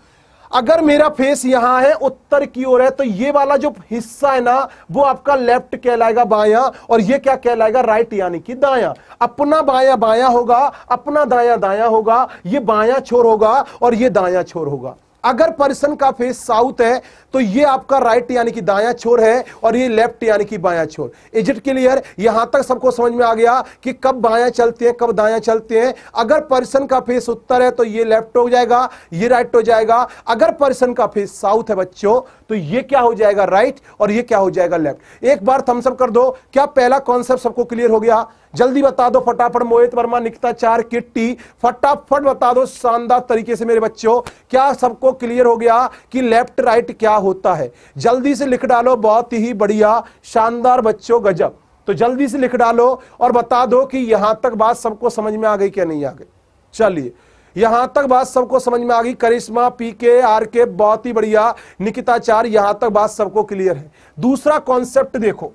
अगर मेरा फेस यहां है, उत्तर की ओर है, तो ये वाला जो हिस्सा है ना वो आपका लेफ्ट कहलाएगा, बायां। और ये क्या कहलाएगा, राइट यानी कि दायां। अपना बायां बायां होगा, अपना दायां दायां होगा। ये बायां छोर होगा और ये दायां छोर होगा। अगर पर्सन का फेस साउथ है तो ये आपका राइट यानी कि दायां छोर है और ये लेफ्ट यानी कि बायां छोर। इज इट क्लियर, यहां तक सबको समझ में आ गया कि कब बायां चलते हैं कब दायां चलते हैं। अगर पर्सन का फेस उत्तर है तो ये लेफ्ट हो जाएगा, ये राइट हो जाएगा। अगर पर्सन का फेस साउथ है बच्चों तो ये क्या हो जाएगा, राइट, और ये क्या हो जाएगा, लेफ्ट। एक बार थम्स अप कर दो। क्या पहला कॉन्सेप्ट सबको क्लियर हो गया, जल्दी बता दो फटाफट। मोहित वर्मा, निकिता चार, किट्टी, फटाफट बता दो शानदार तरीके से मेरे बच्चों। क्या सबको क्लियर हो गया कि लेफ्ट राइट क्या होता है, जल्दी से लिख डालो। बहुत ही बढ़िया, शानदार बच्चों, गजब। तो जल्दी से लिख डालो और बता दो कि यहां तक बात सबको समझ में आ गई क्या नहीं आ गई। चलिए यहां तक बात सबको समझ में आ गई। करिश्मा, पीके, आरके, बहुत ही बढ़िया। निकिता चार, यहां तक बात सबको क्लियर है। दूसरा कॉन्सेप्ट देखो,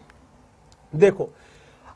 देखो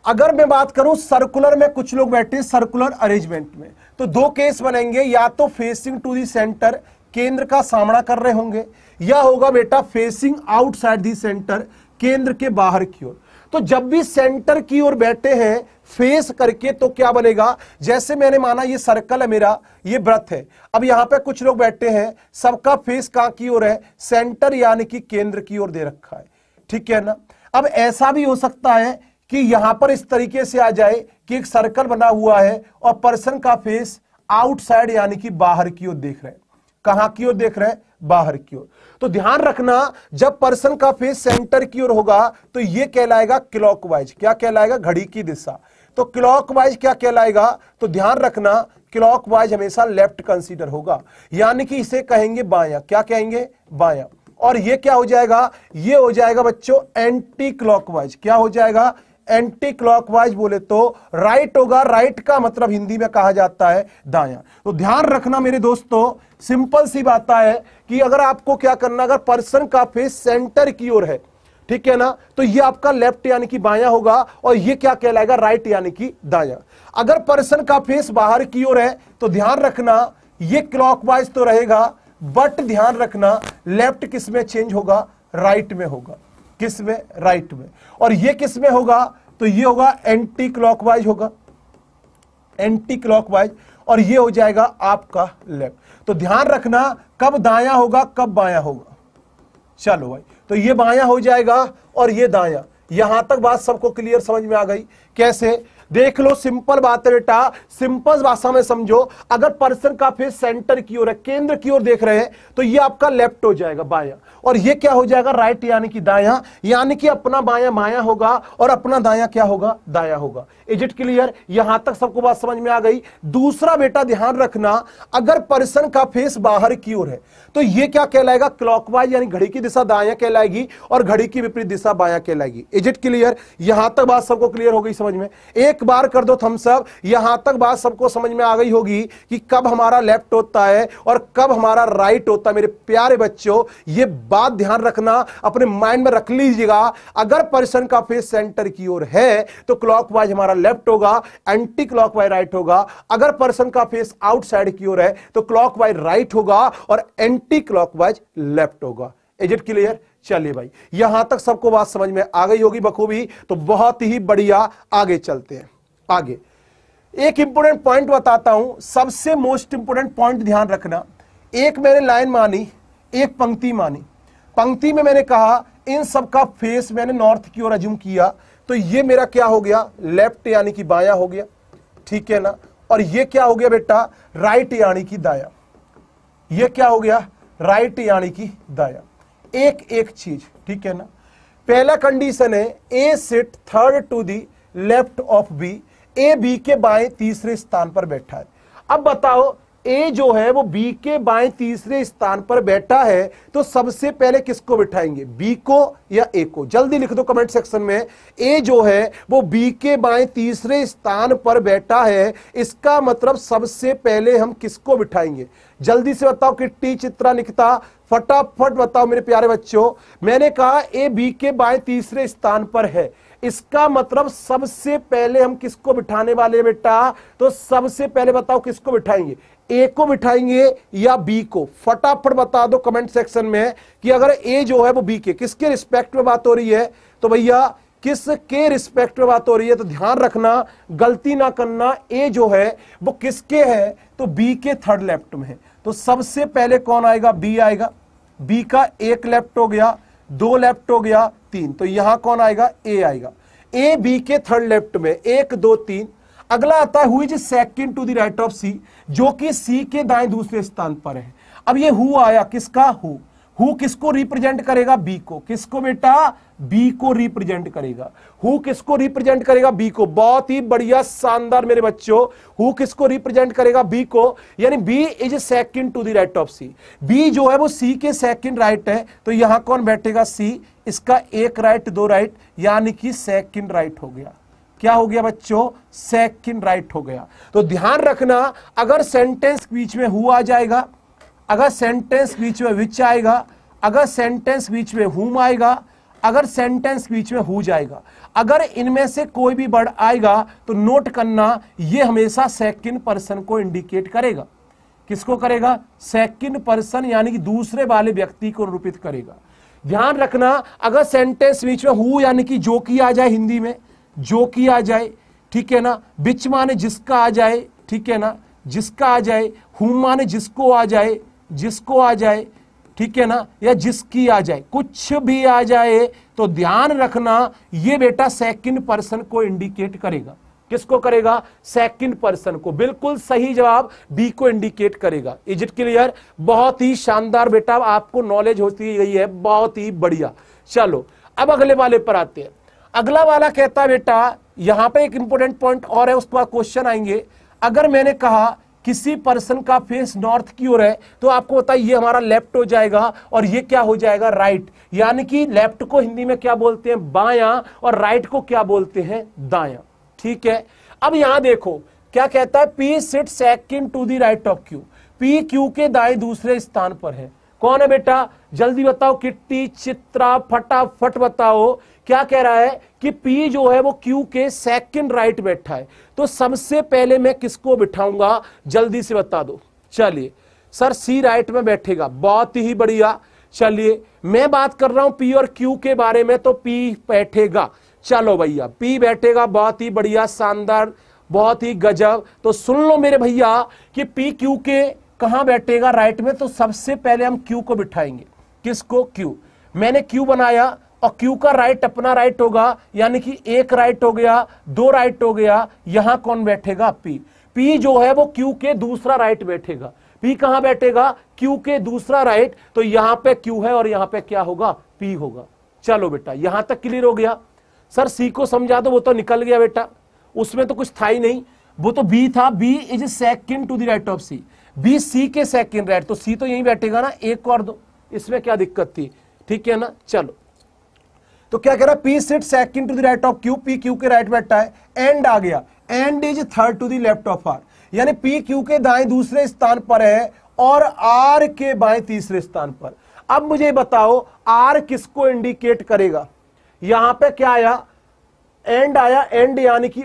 अगर मैं बात करूं सर्कुलर में कुछ लोग बैठे, सर्कुलर अरेंजमेंट में तो दो केस बनेंगे। या तो फेसिंग टू द सेंटर, केंद्र का सामना कर रहे होंगे, या होगा बेटा फेसिंग आउटसाइड दी सेंटर, केंद्र के बाहर की ओर। तो जब भी सेंटर की ओर बैठे हैं फेस करके तो क्या बनेगा, जैसे मैंने माना ये सर्कल है मेरा, ये वृत्त है। अब यहां पे कुछ लोग बैठे हैं, सबका फेस कहां की ओर है, सेंटर यानी कि केंद्र की ओर दे रखा है। ठीक है ना, अब ऐसा भी हो सकता है कि यहां पर इस तरीके से आ जाए कि एक सर्कल बना हुआ है और पर्सन का फेस आउटसाइड यानी कि बाहर की ओर देख रहे हैं। कहां की ओर देख रहे हैं, बाहर की ओर। तो ध्यान रखना जब पर्सन का फेस सेंटर की ओर होगा तो यह कहलाएगा क्लॉकवाइज। क्या कहलाएगा, घड़ी की दिशा। तो क्लॉकवाइज क्या कहलाएगा, तो ध्यान रखना क्लॉकवाइज हमेशा लेफ्ट कंसीडर होगा, यानी कि इसे कहेंगे बायां। क्या कहेंगे, बायां। और यह क्या हो जाएगा, यह हो जाएगा बच्चों एंटी क्लॉकवाइज। क्या हो जाएगा, एंटी क्लॉकवाइज। बोले तो राइट होगा, राइट का मतलब हिंदी में कहा जाता है दायां। तो ध्यान रखना मेरे दोस्तों, सिंपल सी बात है कि अगर आपको क्या करना, अगर पर्सन का फेस सेंटर की ओर है, ठीक है ना, तो ये आपका लेफ्ट यानी कि बायां होगा और ये क्या कहलाएगा, राइट यानी कि दायां। अगर पर्सन का फेस बाहर की ओर है तो ध्यान रखना ये क्लॉकवाइज तो रहेगा, बट ध्यान रखना लेफ्ट किस में चेंज होगा, राइट में होगा। किस में, राइट में। और ये किस में होगा, तो ये होगा एंटी क्लॉकवाइज होगा, एंटी क्लॉकवाइज। और ये हो जाएगा आपका लेफ्ट। तो ध्यान रखना कब दायां होगा कब बायां होगा। चलो भाई तो ये बायां हो जाएगा और ये दायां। यहां तक बात सबको क्लियर समझ में आ गई। कैसे, देख लो, सिंपल बात है बेटा, सिंपल भाषा में समझो। अगर पर्सन का फेस सेंटर की ओर है, केंद्र की ओर देख रहे हैं, तो ये आपका लेफ्ट हो जाएगा बाया, और ये क्या हो जाएगा राइट यानी कि दाया, यानी कि अपना बाया माया होगा और अपना दाया क्या होगा दाया होगा। Is it clear? यहां तक सबको बात समझ में आ गई। दूसरा बेटा ध्यान रखना, अगर पर्सन का फेस बाहर की ओर है तो ये क्या कहलाएगा क्लॉकवाइज, यानी घड़ी की दिशा दाया कहलाएगी और घड़ी की विपरीत दिशा बाया कहलाएगी। Is it clear? यहां तक बात सबको क्लियर हो गई समझ में? एक बार कर दो थम्स अप। यहां तक बात सबको समझ में आ गई होगी कि कब हमारा लेफ्ट होता है और कब हमारा राइट होता है। मेरे प्यारे बच्चों, ये बात ध्यान रखना, अपने माइंड में रख लीजिएगा। अगर पर्सन का फेस सेंटर की ओर है तो क्लॉकवाइज हमारा लेफ्ट होगा, एंटी क्लॉकवाइज राइट होगा। अगर पर्सन का फेस आउटसाइड की ओर है तो क्लॉकवाइज राइट होगा और एंटी क्लॉकवाइज लेफ्ट होगा। Is it clear? चलिए भाई, यहां तक सबको बात समझ में आ गई होगी बखूबी, तो बहुत ही बढ़िया। आगे चलते हैं। आगे एक इंपोर्टेंट पॉइंट बताता हूं, सबसे मोस्ट इंपोर्टेंट पॉइंट ध्यान रखना। एक मैंने लाइन मानी, एक पंक्ति मानी। पंक्ति में मैंने कहा इन सबका फेस मैंने नॉर्थ की ओर अज्यूम किया, तो ये मेरा क्या हो गया लेफ्ट यानी कि बाया हो गया, ठीक है ना। और ये क्या हो गया बेटा राइट यानी कि दाया। ये क्या हो गया राइट यानी कि दाया। एक एक चीज, ठीक है ना। पहला कंडीशन है A sit third to the left of B, A B के बाएं तीसरे स्थान पर बैठा है। अब बताओ ए जो है वो बी के बाएं तीसरे स्थान पर बैठा है, तो सबसे पहले किसको बिठाएंगे, बी को या ए को? जल्दी लिख दो कमेंट सेक्शन में। ए जो है वो बी के बाएं तीसरे स्थान पर बैठा है, इसका मतलब सबसे पहले हम किसको बिठाएंगे? जल्दी से बताओ किट्टी, चित्रा, निकिता, फटाफट बताओ मेरे प्यारे बच्चों। मैंने कहा ए बी के बाएं तीसरे स्थान पर है, इसका मतलब सबसे पहले हम किसको बिठाने वाले हैं बेटा? तो सबसे पहले बताओ किसको बिठाएंगे, ए को बिठाएंगे या बी को? फटाफट बता दो कमेंट सेक्शन में कि अगर ए जो है वो बी के किसके रिस्पेक्ट में बात हो रही है, तो भैया किसके रिस्पेक्ट में बात हो रही है? तो ध्यान रखना, गलती ना करना, ए जो है वो किसके है, तो बी के थर्ड लेफ्ट में है। तो सबसे पहले कौन आएगा, बी आएगा। बी का एक लेफ्ट हो गया, दो लेफ्ट हो गया, तीन, तो यहां कौन आएगा, ए आएगा। ए बी के थर्ड लेफ्ट में, एक दो तीन। अगला आता है हुई second to the right of C, जो कि सी के दाएं दूसरे स्थान पर है। अब ये हु आया, किसका हु किसको रिप्रेजेंट करेगा, बी को। किसको बेटा, बी को रिप्रेजेंट करेगा। हु किसको रिप्रेजेंट करेगा, बी को। बहुत ही बढ़िया, शानदार मेरे बच्चों। हु किसको रिप्रेजेंट करेगा, बी को, यानी B is second to the right of C. B जो है वो सी के सेकंड राइट है, तो यहां कौन बैठेगा, सी। इसका एक राइट, दो राइट, यानी कि सेकंड राइट हो गया। क्या हो गया बच्चों, सेकंड राइट हो गया। तो ध्यान रखना, अगर सेंटेंस बीच में हु आ जाएगा, अगर सेंटेंस बीच में विच आएगा, अगर सेंटेंस बीच में हुम आएगा, अगर सेंटेंस बीच में हु जाएगा, अगर इनमें से कोई भी वर्ड आएगा तो नोट करना ये हमेशा सेकंड पर्सन को इंडिकेट करेगा। किसको करेगा, सेकंड पर्सन, यानी कि दूसरे वाले व्यक्ति को निरूपित करेगा। ध्यान रखना, अगर सेंटेंस बीच में हु यानी कि जो की आ जाए, हिंदी में जो की आ जाए, ठीक है ना। विच माने जिसका आ जाए, ठीक है ना, जिसका आ जाए। हुम माने जिसको आ जाए, जिसको आ जाए, ठीक है ना, या जिसकी आ जाए, कुछ भी आ जाए, तो ध्यान रखना ये बेटा सेकंड पर्सन को इंडिकेट करेगा। किसको करेगा, सेकंड पर्सन को। बिल्कुल सही जवाब बी को इंडिकेट करेगा। Is it clear? बहुत ही शानदार बेटा, आपको नॉलेज होती गई है, बहुत ही बढ़िया। चलो अब अगले वाले पर आते हैं। अगला वाला कहता है बेटा, यहां पे एक इंपॉर्टेंट पॉइंट और है, उसके बाद क्वेश्चन आएंगे। अगर मैंने कहा किसी पर्सन का फेस नॉर्थ की ओर है, तो आपको पता है ये हमारा लेफ्ट हो जाएगा और ये क्या हो जाएगा राइट, यानी कि लेफ्ट को हिंदी में क्या बोलते हैं, बायां, और राइट को क्या बोलते हैं, दायां, ठीक है। अब यहां देखो क्या कहता है, P sit second to the right of Q, P Q के दाएं दूसरे स्थान पर है। कौन है बेटा, जल्दी बताओ किट्टी, चित्रा, फटाफट बताओ। क्या कह रहा है कि P जो है वो Q के सेकंड राइट बैठा है, तो सबसे पहले मैं किसको बिठाऊंगा, जल्दी से बता दो। चलिए सर C राइट में बैठेगा, बहुत ही बढ़िया। चलिए मैं बात कर रहा हूं P और Q के बारे में, तो P बैठेगा। चलो भैया P बैठेगा, बहुत ही बढ़िया, शानदार, बहुत ही गजब। तो सुन लो मेरे भैया कि P Q के कहां बैठेगा, राइट में, तो सबसे पहले हम Q को बिठाएंगे। किसको, Q। मैंने Q बनाया और Q का राइट अपना राइट होगा, यानी कि एक राइट हो गया, दो राइट हो गया। यहां कौन बैठेगा? P। P जो है वो Q के दूसरा राइट बैठेगा। P कहां बैठेगा? Q के दूसरा राइट। तो यहां पे Q है और यहां पे क्या होगा? P होगा। चलो बेटा यहां तक क्लियर हो गया। सर C को समझा दो, वो तो निकल गया बेटा, उसमें तो कुछ था ही नहीं, वो तो B था। B is second to the right of C। B C के सेकंड राइट, तो C तो यहीं बैठेगा ना, एक और दो, इसमें क्या दिक्कत थी? ठीक है ना। चलो तो क्या कह रहा है? P sit second to the right of Q, P Q के राइट बैठा है। एंड आ गया, N is third to the left of R, यानी P Q के दाएं दूसरे स्थान पर है और R के बाएं तीसरे स्थान पर। अब मुझे बताओ R किसको इंडिकेट करेगा? यहां पे क्या आया? एंड आया, एंड यानी कि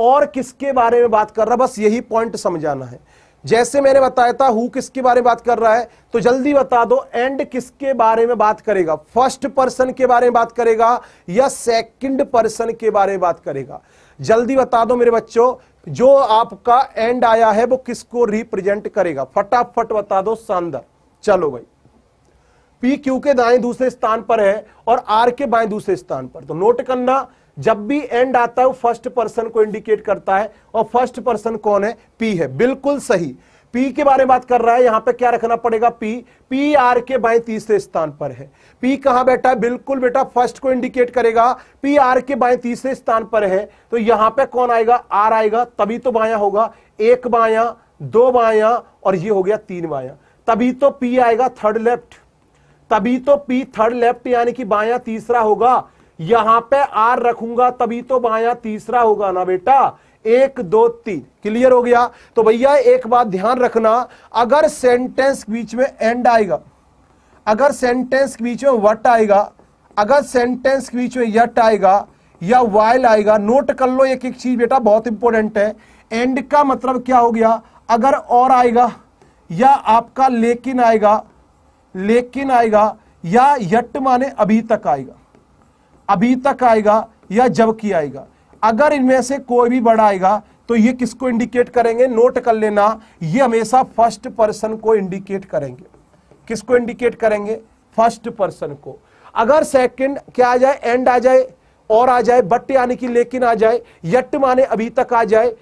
और किसके बारे में बात कर रहा है? बस यही पॉइंट समझाना है। जैसे मैंने बताया था हु किसके बारे में बात कर रहा है, तो जल्दी बता दो एंड किसके बारे में बात करेगा? फर्स्ट पर्सन के बारे में बात करेगा या सेकंड पर्सन के बारे में बात करेगा? जल्दी बता दो मेरे बच्चों, जो आपका एंड आया है वो किसको रिप्रेजेंट करेगा? फटाफट बता दो, शानदार। चलो भाई, पी क्यू के दाएं दूसरे स्थान पर है और आर के बाएं दूसरे स्थान पर। तो नोट करना, जब भी एंड आता है वो फर्स्ट पर्सन को इंडिकेट करता है, और फर्स्ट पर्सन कौन है? पी है, बिल्कुल सही। पी के बारे में बात कर रहा है, यहां पे क्या रखना पड़ेगा? पी, पी आर के बाएं तीसरे स्थान पर है। पी कहां बैठा है? बिल्कुल बेटा फर्स्ट को इंडिकेट करेगा, पी आर के बाएं तीसरे स्थान पर है। तो यहां पे कौन आएगा? आर आएगा, तभी तो बाया होगा। एक बाया, दो बाया और ये हो गया तीन बाया, तभी तो पी आएगा थर्ड लेफ्ट, तभी तो पी थर्ड लेफ्ट यानी कि बाया तीसरा होगा। यहां पे आर रखूंगा तभी तो बाया तीसरा होगा ना बेटा। एक दो तीन, क्लियर हो गया। तो भैया एक बात ध्यान रखना, अगर सेंटेंस के बीच में एंड आएगा, अगर सेंटेंस के बीच में व्हाट आएगा, अगर सेंटेंस के बीच में यट आएगा या व्हाइल आएगा, नोट कर लो एक एक चीज बेटा, बहुत इंपॉर्टेंट है। एंड का मतलब क्या हो गया? अगर और आएगा या आपका लेकिन आएगा, लेकिन आएगा या यट माने अभी तक आएगा, अभी तक आएगा या जबकि आएगा, अगर इनमें से कोई भी बड़ा आएगा तो ये किसको इंडिकेट करेंगे? नोट कर लेना, ये हमेशा फर्स्ट पर्सन को इंडिकेट करेंगे। किसको इंडिकेट करेंगे? फर्स्ट पर्सन को। अगर सेकंड क्या आ जाए? एंड आ जाए, और आ जाए, बट यानी कि लेकिन आ जाए, यट माने अभी तक आ जाए,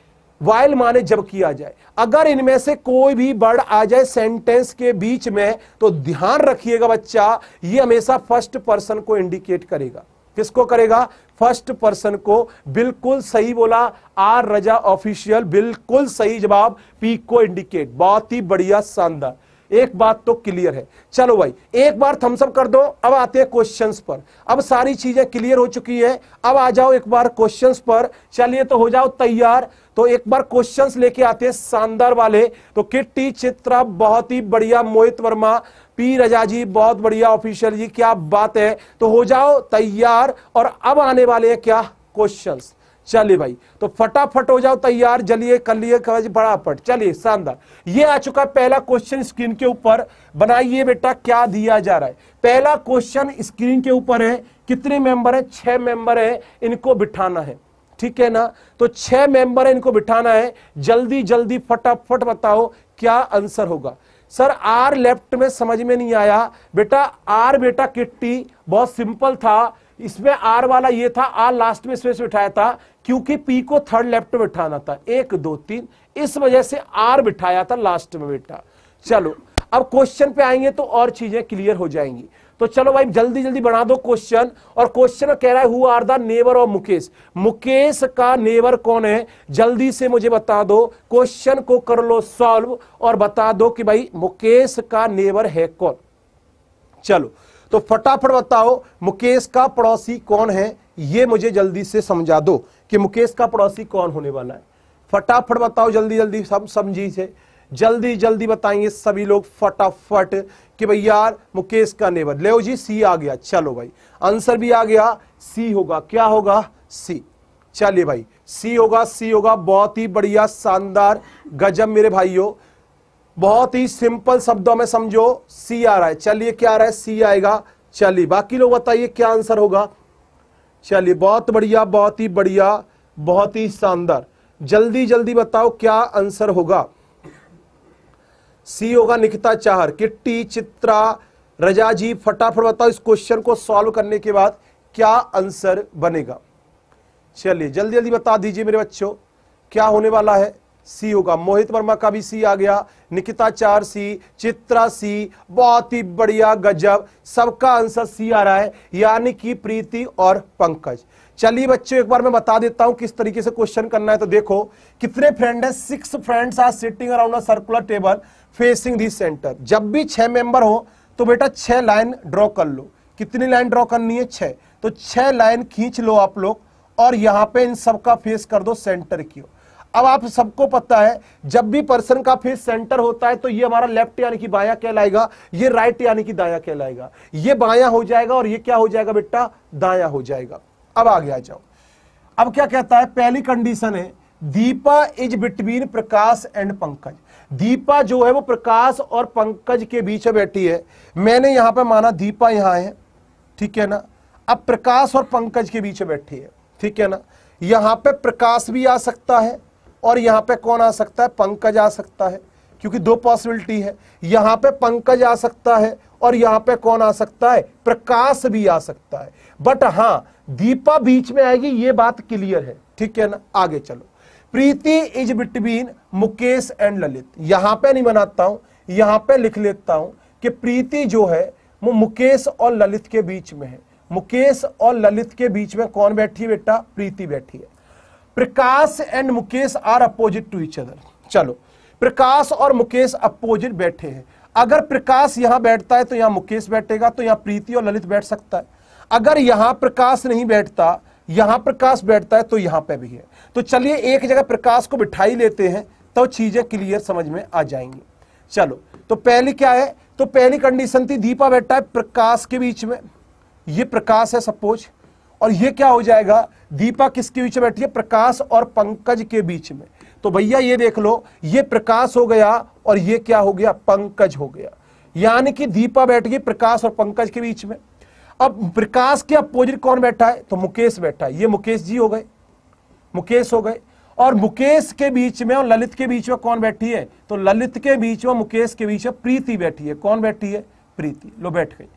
वाइल माने जबकि आ जाए, अगर इनमें से कोई भी वर्ड आ जाए सेंटेंस के बीच में, तो ध्यान रखिएगा बच्चा, ये हमेशा फर्स्ट पर्सन को इंडिकेट करेगा। किसको करेगा? फर्स्ट पर्सन को। बिल्कुल सही बोला आर रजा ऑफिशियल, बिल्कुल सही जवाब, पी को इंडिकेट। बहुत ही बढ़िया, शानदार। एक बात तो क्लियर है। चलो भाई एक बार थम्स अप कर दो। अब आते हैं क्वेश्चंस पर। अब सारी चीजें क्लियर हो चुकी है, अब आ जाओ एक बार क्वेश्चंस पर। चलिए तो हो जाओ तैयार, तो एक बार क्वेश्चंस लेके आते हैं शानदार वाले। तो किट्टी, चित्रा बहुत ही बढ़िया, मोहित वर्मा, पी रजा जी बहुत बढ़िया, ऑफिशियल जी क्या बात है। तो हो जाओ तैयार, और अब आने वाले हैं क्या? क्वेश्चंस। चलिए भाई तो फटाफट हो जाओ तैयार, जलिए कर लिए फटाफट। चलिए शानदार, ये आ चुका पहला क्वेश्चन स्क्रीन के ऊपर। बनाइए बेटा क्या दिया जा रहा है। पहला क्वेश्चन स्क्रीन के ऊपर है, कितने मेंबर है? 6 मेंबर है, इनको बिठाना है, ठीक है ना। तो 6 मेंबर है, इनको बिठाना है। जल्दी जल्दी फटाफट बताओ क्या आंसर होगा। सर आर लेफ्ट में समझ में नहीं आया बेटा। आर बेटा किट्टी बहुत सिंपल था, इसमें आर वाला ये था, आर लास्ट में स्पेस बिठाया था क्योंकि पी को थर्ड लेफ्ट में बिठाना था, एक दो तीन, इस वजह से आर बिठाया था लास्ट में बेटा। चलो अब क्वेश्चन पे आएंगे तो और चीजें क्लियर हो जाएंगी। तो चलो भाई जल्दी जल्दी बना दो क्वेश्चन। और क्वेश्चन कह रहा है who are the neighbour of Mukesh. Mukesh का नेबर कौन है? जल्दी से मुझे बता दो, क्वेश्चन को कर लो सॉल्व और बता दो कि भाई मुकेश का नेबर है कौन। चलो तो फटाफट बताओ मुकेश का पड़ोसी कौन है, ये मुझे जल्दी से समझा दो कि मुकेश का पड़ोसी कौन होने वाला है। फटाफट बताओ जल्दी जल्दी, सब समझी से जल्दी जल्दी बताएंगे सभी लोग फटाफट कि भाई यार मुकेश का नेबर। ले जी सी आ गया। चलो भाई आंसर भी आ गया, सी होगा। क्या होगा? सी। चलिए भाई सी होगा, सी होगा। बहुत ही बढ़िया, शानदार, गजब मेरे भाइयों, बहुत ही सिंपल शब्दों में समझो, सी आ रहा है। चलिए क्या आ रहा है? सी आएगा। चलिए बाकी लोग बताइए क्या आंसर होगा। चलिए बहुत बढ़िया, बहुत ही बढ़िया, बहुत ही शानदार, जल्दी जल्दी बताओ क्या आंसर होगा। सी होगा, निकिता चाहर, किट्टी, चित्रा, रजा जी फटाफट बताओ इस क्वेश्चन को सॉल्व करने के बाद क्या आंसर बनेगा। चलिए जल्दी जल्दी बता दीजिए मेरे बच्चों क्या होने वाला है। सी होगा, मोहित वर्मा का भी सी आ गया, निकिता चार सी, चित्रा सी, बहुत ही बढ़िया, गजब, सबका आंसर सी आ रहा है, यानी कि प्रीति और पंकज। चलिए बच्चों एक बार मैं बता देता हूं किस तरीके से क्वेश्चन करना है। तो देखो कितने फ्रेंड हैं, 6 friends are sitting around a circular table facing the centre. जब भी 6 मेंबर हो तो बेटा 6 लाइन ड्रॉ कर लो। कितनी लाइन ड्रॉ करनी है? 6। तो 6 लाइन खींच लो आप लोग और यहाँ पे इन सबका फेस कर दो सेंटर की ओर। अब आप सबको पता है जब भी पर्सन का फेस सेंटर होता है तो ये हमारा लेफ्ट यानी कि बाया कहलाएगा, ये राइट यानी कि दाया कहलाएगा, ये बाया हो जाएगा और ये क्या हो जाएगा बेटा, दाया हो जाएगा। अब आगे आ जाओ। अब क्या कहता है, पहली कंडीशन है Deepa is between Prakash and Pankaj. Deepa जो है वो प्रकाश और पंकज के बीच बैठी है। मैंने यहां पर माना दीपा यहां है, ठीक है ना। अब प्रकाश और पंकज के बीच बैठी है, ठीक है ना। यहां पे प्रकाश भी आ सकता है और यहाँ पे कौन आ सकता है, पंकज आ सकता है, क्योंकि दो पॉसिबिलिटी है। यहाँ पे पंकज आ सकता है और यहाँ पे कौन आ सकता है, प्रकाश भी आ सकता है। बट हाँ, दीपा बीच में आएगी, ये बात क्लियर है, ठीक है ना। आगे चलो, Preeti is between Mukesh and Lalit. यहाँ पे नहीं बनाता हूँ, यहाँ पे लिख लेता हूँ कि प्रीति जो है वो मुकेश और ललित के बीच में है। मुकेश और ललित के बीच में कौन बैठी है बेटा, प्रीति बैठी है। Prakash and Mukesh are opposite to each other. चलो, प्रकाश और मुकेश अपोजिट बैठे हैं। अगर प्रकाश यहां बैठता है तो यहां मुकेश बैठेगा, तो यहां प्रीति और ललित बैठ सकता है। अगर यहां प्रकाश नहीं बैठता, यहां प्रकाश बैठता है, तो यहां पे भी है। तो चलिए एक जगह प्रकाश को बिठाई लेते हैं तो चीजें क्लियर समझ में आ जाएंगी। चलो, तो पहले क्या है, तो पहली कंडीशन थी दीपा बैठा है प्रकाश के बीच में, ये प्रकाश है सपोज, और ये क्या हो जाएगा, दीपा किसके बीच बैठी है, प्रकाश और पंकज के बीच में। तो भैया ये देख लो, ये प्रकाश हो गया और ये क्या हो गया, पंकज हो गया, यानी कि दीपा बैठ गई प्रकाश और पंकज के बीच में। अब प्रकाश के अपोजिट कौन बैठा है, तो मुकेश बैठा है, ये मुकेश जी हो गए, मुकेश हो गए। और मुकेश के बीच में और ललित के बीच में कौन बैठी है, तो ललित के बीच में मुकेश के बीच में प्रीति बैठी है। कौन बैठी है, प्रीति, लो बैठ गई।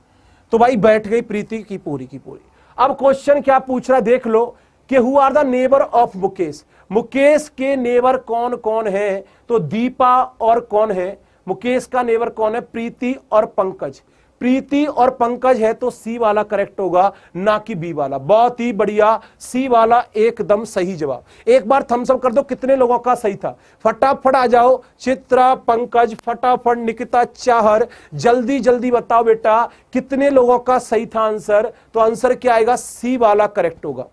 तो भाई बैठ गई प्रीति की पूरी की पूरी। अब क्वेश्चन क्या पूछ रहा है, देख लो कि who are the neighbour of Mukesh. Mukesh के नेबर कौन कौन है, तो दीपा और कौन है, मुकेश का नेबर कौन है, प्रीति और पंकज। प्रीति और पंकज है तो सी वाला करेक्ट होगा, ना कि बी वाला। बहुत ही बढ़िया, सी वाला एकदम सही जवाब। एक बार थम्स अप कर दो, कितने लोगों का सही था, फटाफट आ जाओ। चित्रा, पंकज, फटाफट निकिता चाहर, जल्दी जल्दी बताओ बेटा कितने लोगों का सही था आंसर। तो आंसर क्या आएगा, सी वाला करेक्ट होगा।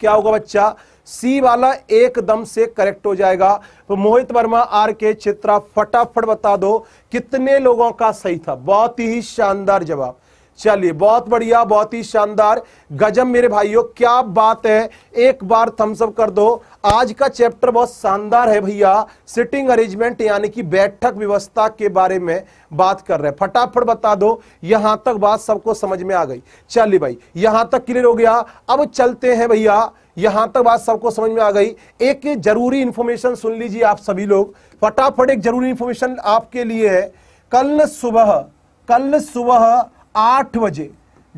क्या होगा बच्चा, सी वाला एकदम से करेक्ट हो जाएगा। तो मोहित वर्मा, आर के, चित्रा, फटाफट बता दो कितने लोगों का सही था। बहुत ही शानदार जवाब। चलिए, बहुत बढ़िया, बहुत ही शानदार, गजब मेरे भाइयों, क्या बात है। एक बार थम्स अप कर दो। आज का चैप्टर बहुत शानदार है भैया, सिटिंग अरेंजमेंट यानी कि बैठक व्यवस्था के बारे में बात कर रहे हैं। फटाफट बता दो, यहां तक बात सबको समझ में आ गई। चलिए भाई, यहां तक क्लियर हो गया। अब चलते हैं भैया, यहां तक बात सबको समझ में आ गई। एक जरूरी इंफॉर्मेशन सुन लीजिए आप सभी लोग, फटाफट। एक जरूरी इंफॉर्मेशन आपके लिए है, कल सुबह 8 बजे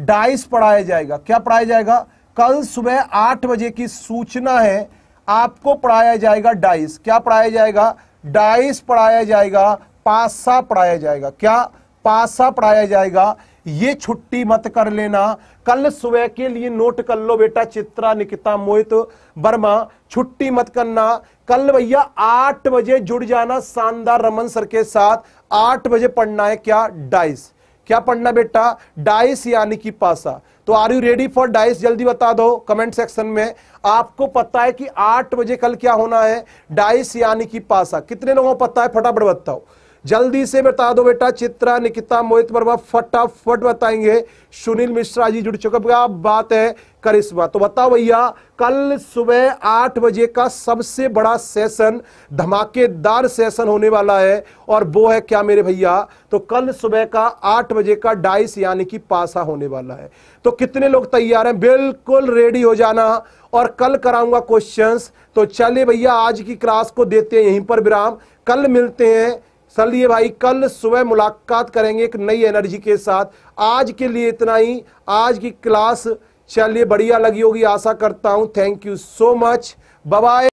डाइस पढ़ाया जाएगा। क्या पढ़ाया जाएगा, कल सुबह 8 बजे की सूचना है, आपको पढ़ाया जाएगा डाइस। क्या पढ़ाया जाएगा, डाइस पढ़ाया जाएगा, पासा पढ़ाया जाएगा। क्या, पासा पढ़ाया जाएगा। ये छुट्टी मत कर लेना, कल सुबह के लिए नोट कर लो बेटा। चित्रा, निकिता, मोहित वर्मा, छुट्टी मत करना। कल भैया 8 बजे जुड़ जाना शानदार रमन सर के साथ। 8 बजे पढ़ना है क्या, डाइस। क्या पढ़ना बेटा, डाइस यानी कि पासा। तो are you ready for dice, जल्दी बता दो कमेंट सेक्शन में। आपको पता है कि 8 बजे कल क्या होना है, डाइस यानी कि पासा। कितने लोगों को पता है, फटाफट बताओ, जल्दी से बता दो बेटा। चित्रा, निकिता, मोहित वर्मा फटाफट बताएंगे। सुनील मिश्रा जी जुड़ चुके, क्या बात है। करिश्मा, तो बताओ भैया कल सुबह 8 बजे का सबसे बड़ा सेशन, धमाकेदार सेशन होने वाला है, और वो है क्या मेरे भैया, तो कल सुबह का 8 बजे का डाइस यानी कि पासा होने वाला है। तो कितने लोग तैयार हैं, बिल्कुल रेडी हो जाना, और कल कराऊंगा क्वेश्चंस। तो चलिए भैया, आज की क्लास को देते हैं यहीं पर विराम, कल मिलते हैं। चलिए भाई, कल सुबह मुलाकात करेंगे एक नई एनर्जी के साथ। आज के लिए इतना ही, आज की क्लास चलिए बढ़िया लगी होगी आशा करता हूं। Thank you so much, bye bye.